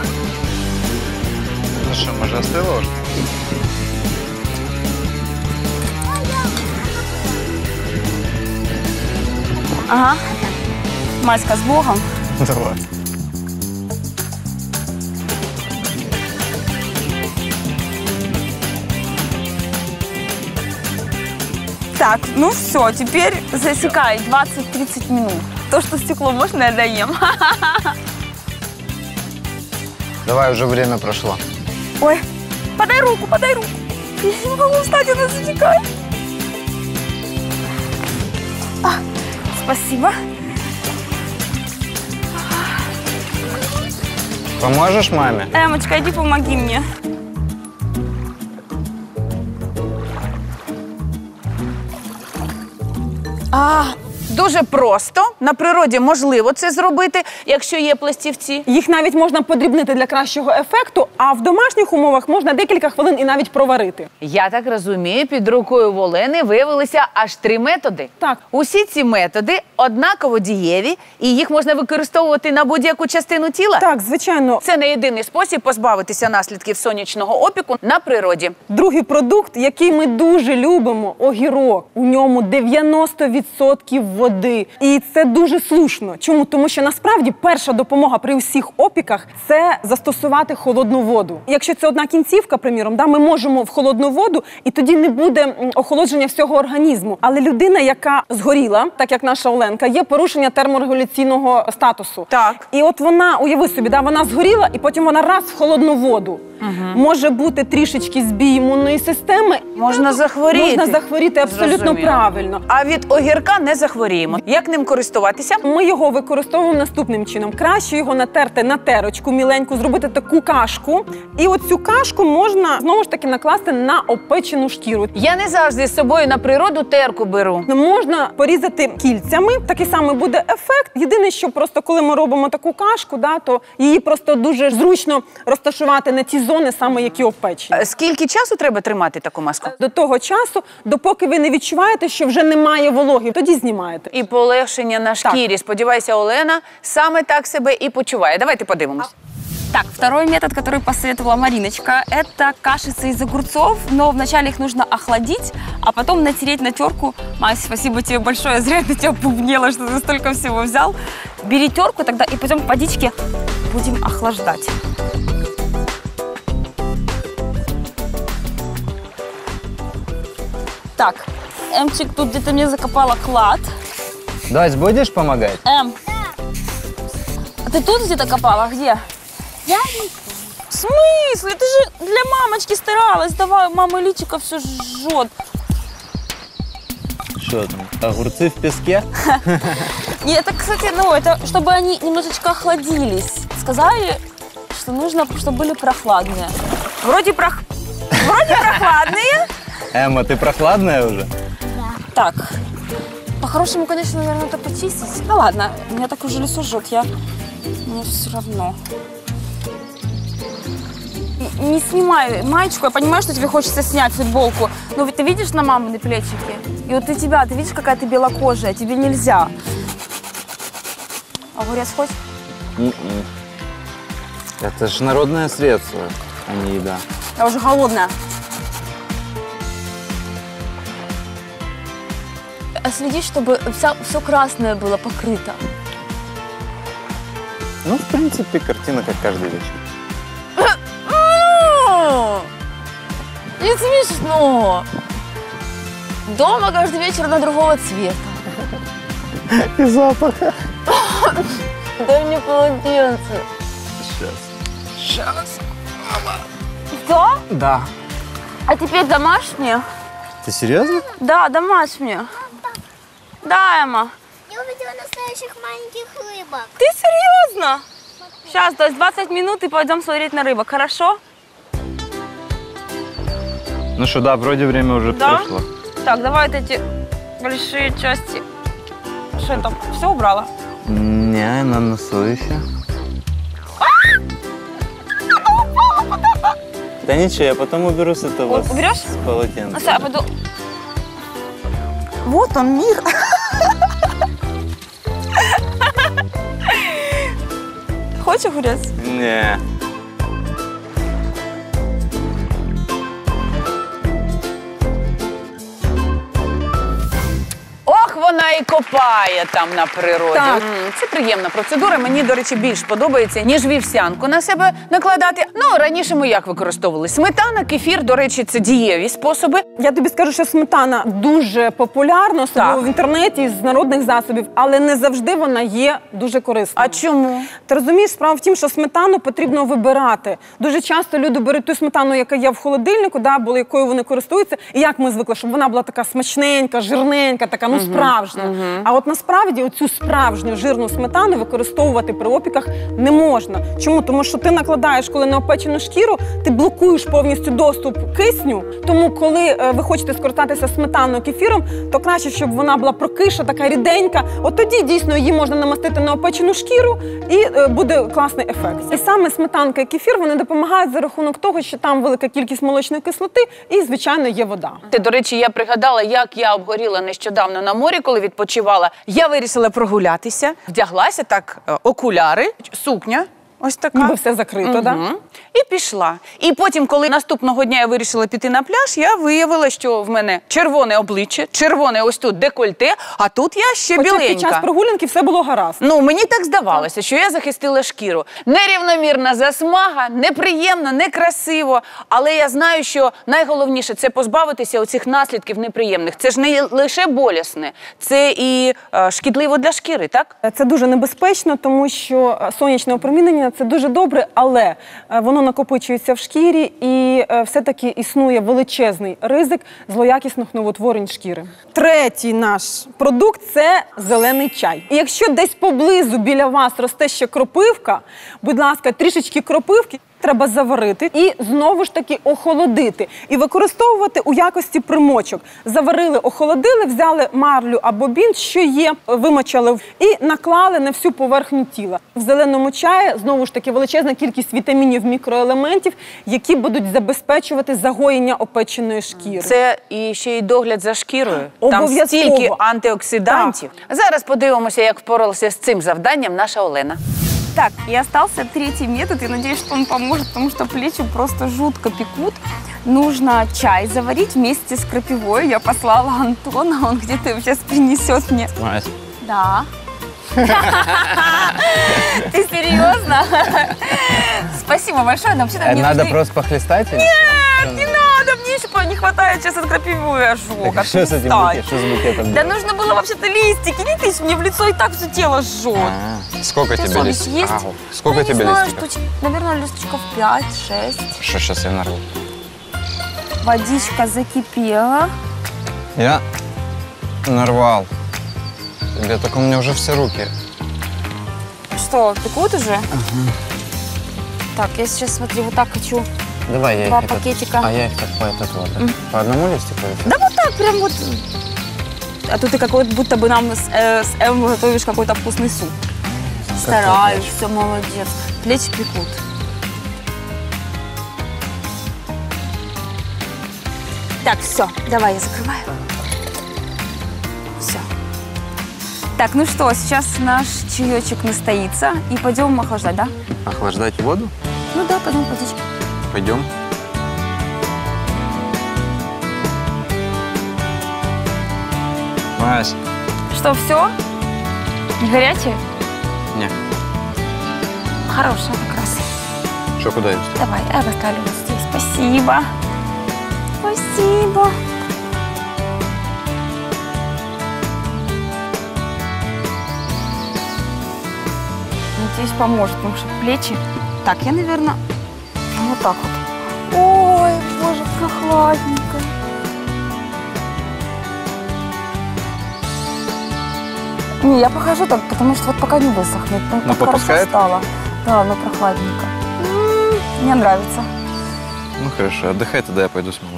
Ну что, может, остыла уже? Ага. Майска с Богом. Давай. Так, ну все, теперь засекай 20-30 минут. То, что стекло, можно я доем? Давай, уже время прошло. Ой, подай руку, подай руку. Я не могу встать, она затекает. А, спасибо. Поможешь маме? Эмочка, иди помоги мне. Дуже просто. На природі можливо це зробити, якщо є пластівці. Їх навіть можна подрібнити для кращого ефекту, а в домашніх умовах можна декілька хвилин і навіть проварити. Я так розумію, під рукою в Олени виявилися аж 3 методи. Так. Усі ці методи однаково дієві, і їх можна використовувати на будь-яку частину тіла? Так, звичайно. Це не єдиний спосіб позбавитися наслідків сонячного опіку на природі. Другий продукт, який ми дуже любимо – огірок. У ньому 90% води. І це дуже слушно. Чому? Тому що насправді перша допомога при усіх опіках – це застосувати холодну воду. Якщо це одна кінцівка, приміром, ми можемо в холодну воду, і тоді не буде охолодження всього організму. Але людина, яка згоріла, так як наша Оленка, є порушення терморегуляційного статусу. Так. І от вона, уяви собі, вона згоріла, і потім вона раз в холодну воду. Може бути трішечки збій імунної системи. Можна захворіти. Можна захворіти, абсолютно правильно. А від огірка не захворіємо. Як ним користуватися? Ми його використовуємо наступним чином. Краще його натерти на терочку міленьку, зробити таку кашку. І оцю кашку можна, знову ж таки, накласти на опечену шкіру. Я не завжди з собою на природу терку беру. Можна порізати кільцями, такий самий буде ефект. Єдине, що просто коли ми робимо таку кашку, то її просто дуже зручно розташувати на ті зони, саме які опечені. Скільки часу треба тримати таку маску? До того часу, допоки ви не відчуваєте, що вже немає вологи, тоді знімаєте. І полегшення на шкірі. Сподіваюся, Олена саме так себе і почуває. Давайте подивимось. Так, второй метод, который посоветовала Мариночка, это кашицы из огурцов, но вначале их нужно охладить, а потом натереть на терку. Мась, спасибо тебе большое, зря на тебя бубнела, что ты столько всего взял. Бери терку тогда и пойдем к водичке будем охлаждать. Так, Эмчик тут где-то мне закопала клад. Дась, будешь помогать? А ты тут где-то копала? Где? Я не. В смысле? Ты же для мамочки старалась. Давай, мама личико все жжет. Что там, огурцы в песке? Нет, это, кстати, это чтобы они немножечко охладились. Сказали, что нужно, чтобы были прохладные. Вроде прохладные. Эмма, ты прохладная уже? Да. Так, по-хорошему, конечно, наверное, это почистить. Ну ладно, у меня так уже лицо жжет, мне все равно. Не снимай маечку, я понимаю, что тебе хочется снять футболку, но ты видишь на мамины плечики? И вот ты видишь, какая ты белокожая, тебе нельзя. Огурец хоть? Это же народное средство, а не еда. Я уже голодная. Следи, чтобы все красное было покрыто. Ну, в принципе, картина как каждый вечер. Не смешно. Дома каждый вечер на другого цвета. И запаха. Дай мне полотенце. Сейчас. Что? Да. А теперь домашнее? Ты серьезно? Да, домашнее. Да, Эмма. Я увидела настоящих маленьких рыбок. Ты серьезно? Сейчас, то есть 20 минут и пойдем смотреть на рыбок, хорошо? Ну что, да, вроде время уже прошло. Так, давай вот эти большие части. Что там, все убрала? Не, на носу еще. Да ничего, я потом уберу с этого. Уберешь? С полотенца. Ну, я пойду. Вот он, мир. Хочешь огурец? Не. Вона і копає там на природі. Так. Це приємна процедура. Мені, до речі, більш подобається, ніж вівсянку на себе накладати. Ну, раніше ми як використовували? Сметана, кефір, до речі, це дієві способи. Я тобі скажу, що сметана дуже популярна, особливо в інтернеті, і з народних засобів, але не завжди вона є дуже корисною. А чому? Ти розумієш, справа в тім, що сметану потрібно вибирати. Дуже часто люди беруть ту сметану, яка є в холодильнику, да, або якою вони користуються, і як ми звикли, щоб вона була така смачненька, жирненька, така, ну, справа. А от насправді оцю справжню жирну сметану використовувати при опіках не можна. Чому? Тому що ти накладаєш, коли на опечену шкіру, ти блокуєш повністю доступ кисню. Тому коли ви хочете скористатися сметаною, кефіром, то краще, щоб вона була прокиша, така ріденька. От тоді дійсно її можна намастити на опечену шкіру і буде класний ефект. І саме сметанка і кефір, вони допомагають за рахунок того, що там велика кількість молочної кислоти і, звичайно, є вода. Ти, до речі, я пригадала, як я обгоріла нещодавно на морі, коли відпочивала. Я вирішила прогулятися, вдяглася так, окуляри, сукня, ось така. Ніби все закрито, так? І пішла. І потім, коли наступного дня я вирішила піти на пляж, я виявила, що в мене червоне обличчя, червоне ось тут декольте, а тут я ще біленька. Хоча під час прогулянки все було гаразд. Ну, мені так здавалося, що я захистила шкіру. Нерівномірна засмага, неприємно, некрасиво. Але я знаю, що найголовніше – це позбавитися оцих наслідків неприємних. Це ж не лише болісне, це і шкідливо для шкіри, так? Це дуже небезпечно, тому що сонячне опромінення – це дуже добре, але воно накопичується в шкірі, і все-таки існує величезний ризик злоякісних новотворень шкіри. Третій наш продукт – це зелений чай. І якщо десь поблизу біля вас росте ще кропивка, будь ласка, трішечки кропивки треба заварити і знову ж таки охолодити. І використовувати у якості примочок. Заварили, охолодили, взяли марлю або бінт, що є, вимочали і наклали на всю поверхню тіла. В зеленому чаї, знову ж таки, величезна кількість вітамінів, мікроелементів, які будуть забезпечувати загоєння опеченої шкіри. Це і ще й догляд за шкірою. Там стільки антиоксидантів. Зараз подивимося, як впоралася з цим завданням наша Олена. Так, и остался третий метод, и надеюсь, что он поможет, потому что плечи просто жутко пекут. Нужно чай заварить вместе с крапивой. Я послала Антона, он где-то его сейчас принесет мне. Смайс. Да. Ты серьезно? Спасибо большое, но вообще-то мне надо просто похлестать? Нет, не надо, мне еще не хватает сейчас от крапивы ожога. Что с этим букетом? Да нужно было вообще-то листики, не тыщ мне в лицо, и так все тело жжет. Сколько тебе листиков? Сколько тебе листиков? Наверное, листочков 5-6. Что сейчас я нарву? Водичка закипела. Я нарвал. Бля, так у меня уже все руки. Что, пекут уже? Ага. Так, я сейчас, смотри, вот так хочу. Давай я два пакетика. А я их так вот. По одному листику? Да вот так, прям вот. А то ты какой-то, будто бы нам с Эм готовишь какой-то вкусный суп. Стараюсь, все, молодец. Плечи пекут. Так, все, давай я закрываю. Все. Так, ну что, сейчас наш чаечек настоится, и пойдем охлаждать, да? Охлаждать воду? Ну да, пойдем водички. Пойдем. Мась. Что, все? Не горячее? Нет. Хорошая как раз. Что, куда идти? Давай, я поставлю вот здесь. Спасибо. Спасибо. Надеюсь, поможет, потому что плечи... Так, я, наверное, вот так вот. Ой, боже, прохладненько. Не, я похожу так, потому что вот пока не высохнет. Ну, попускает? Стало. Да, но прохладненько. Мне нравится. Ну, хорошо, отдыхай, тогда я пойду смогу.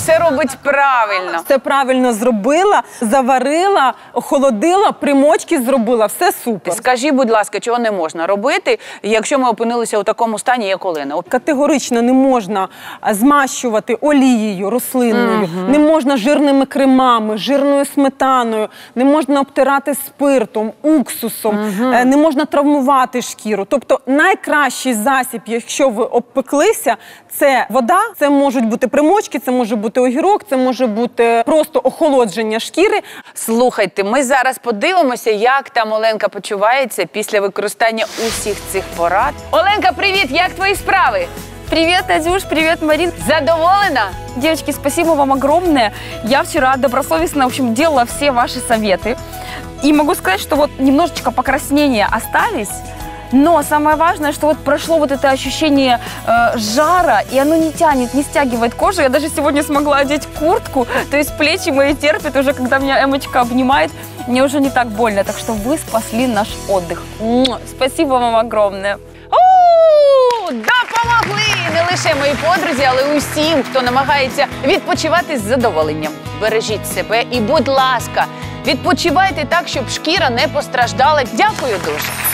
все робить правильно. Все правильно зробила, заварила, охолодила, примочки зробила, все супер. Скажіть, будь ласка, чого не можна робити, якщо ми опинилися у такому стані, як Олена? Категорично не можна змащувати олією рослинною, не можна жирними кремами, жирною сметаною, не можна обтирати спиртом, уксусом, не можна травмувати шкіру. Тобто найкращий засіб, якщо ви обпеклися, це вода, це можуть бути примочки, це може бути огірок, це може бути просто охолодження шкіри. Слухайте, ми зараз подивимося, як там Оленка почувається після використання усіх цих порад. Оленка, привіт! Як твої справи? Привет, Надюш, привет, Марин. Задоволена? Девочки, спасибо вам огромное. Я вчера добросовестно, в общем, делала все ваши советы. И могу сказать, что вот немножечко покраснения остались. Но самое важное, что вот прошло вот это ощущение жара, и оно не тянет, не стягивает кожу. Я даже сегодня смогла одеть куртку, то есть плечи мои терпят уже, когда меня Эмочка обнимает, мне уже не так больно. Так что вы спасли наш отдых. Спасибо вам огромное. Допомогли не лише мої подрузі, але усім, хто намагається відпочивати з задоволенням. Бережіть себе і, будь ласка, відпочивайте так, щоб шкіра не постраждала. Дякую дуже.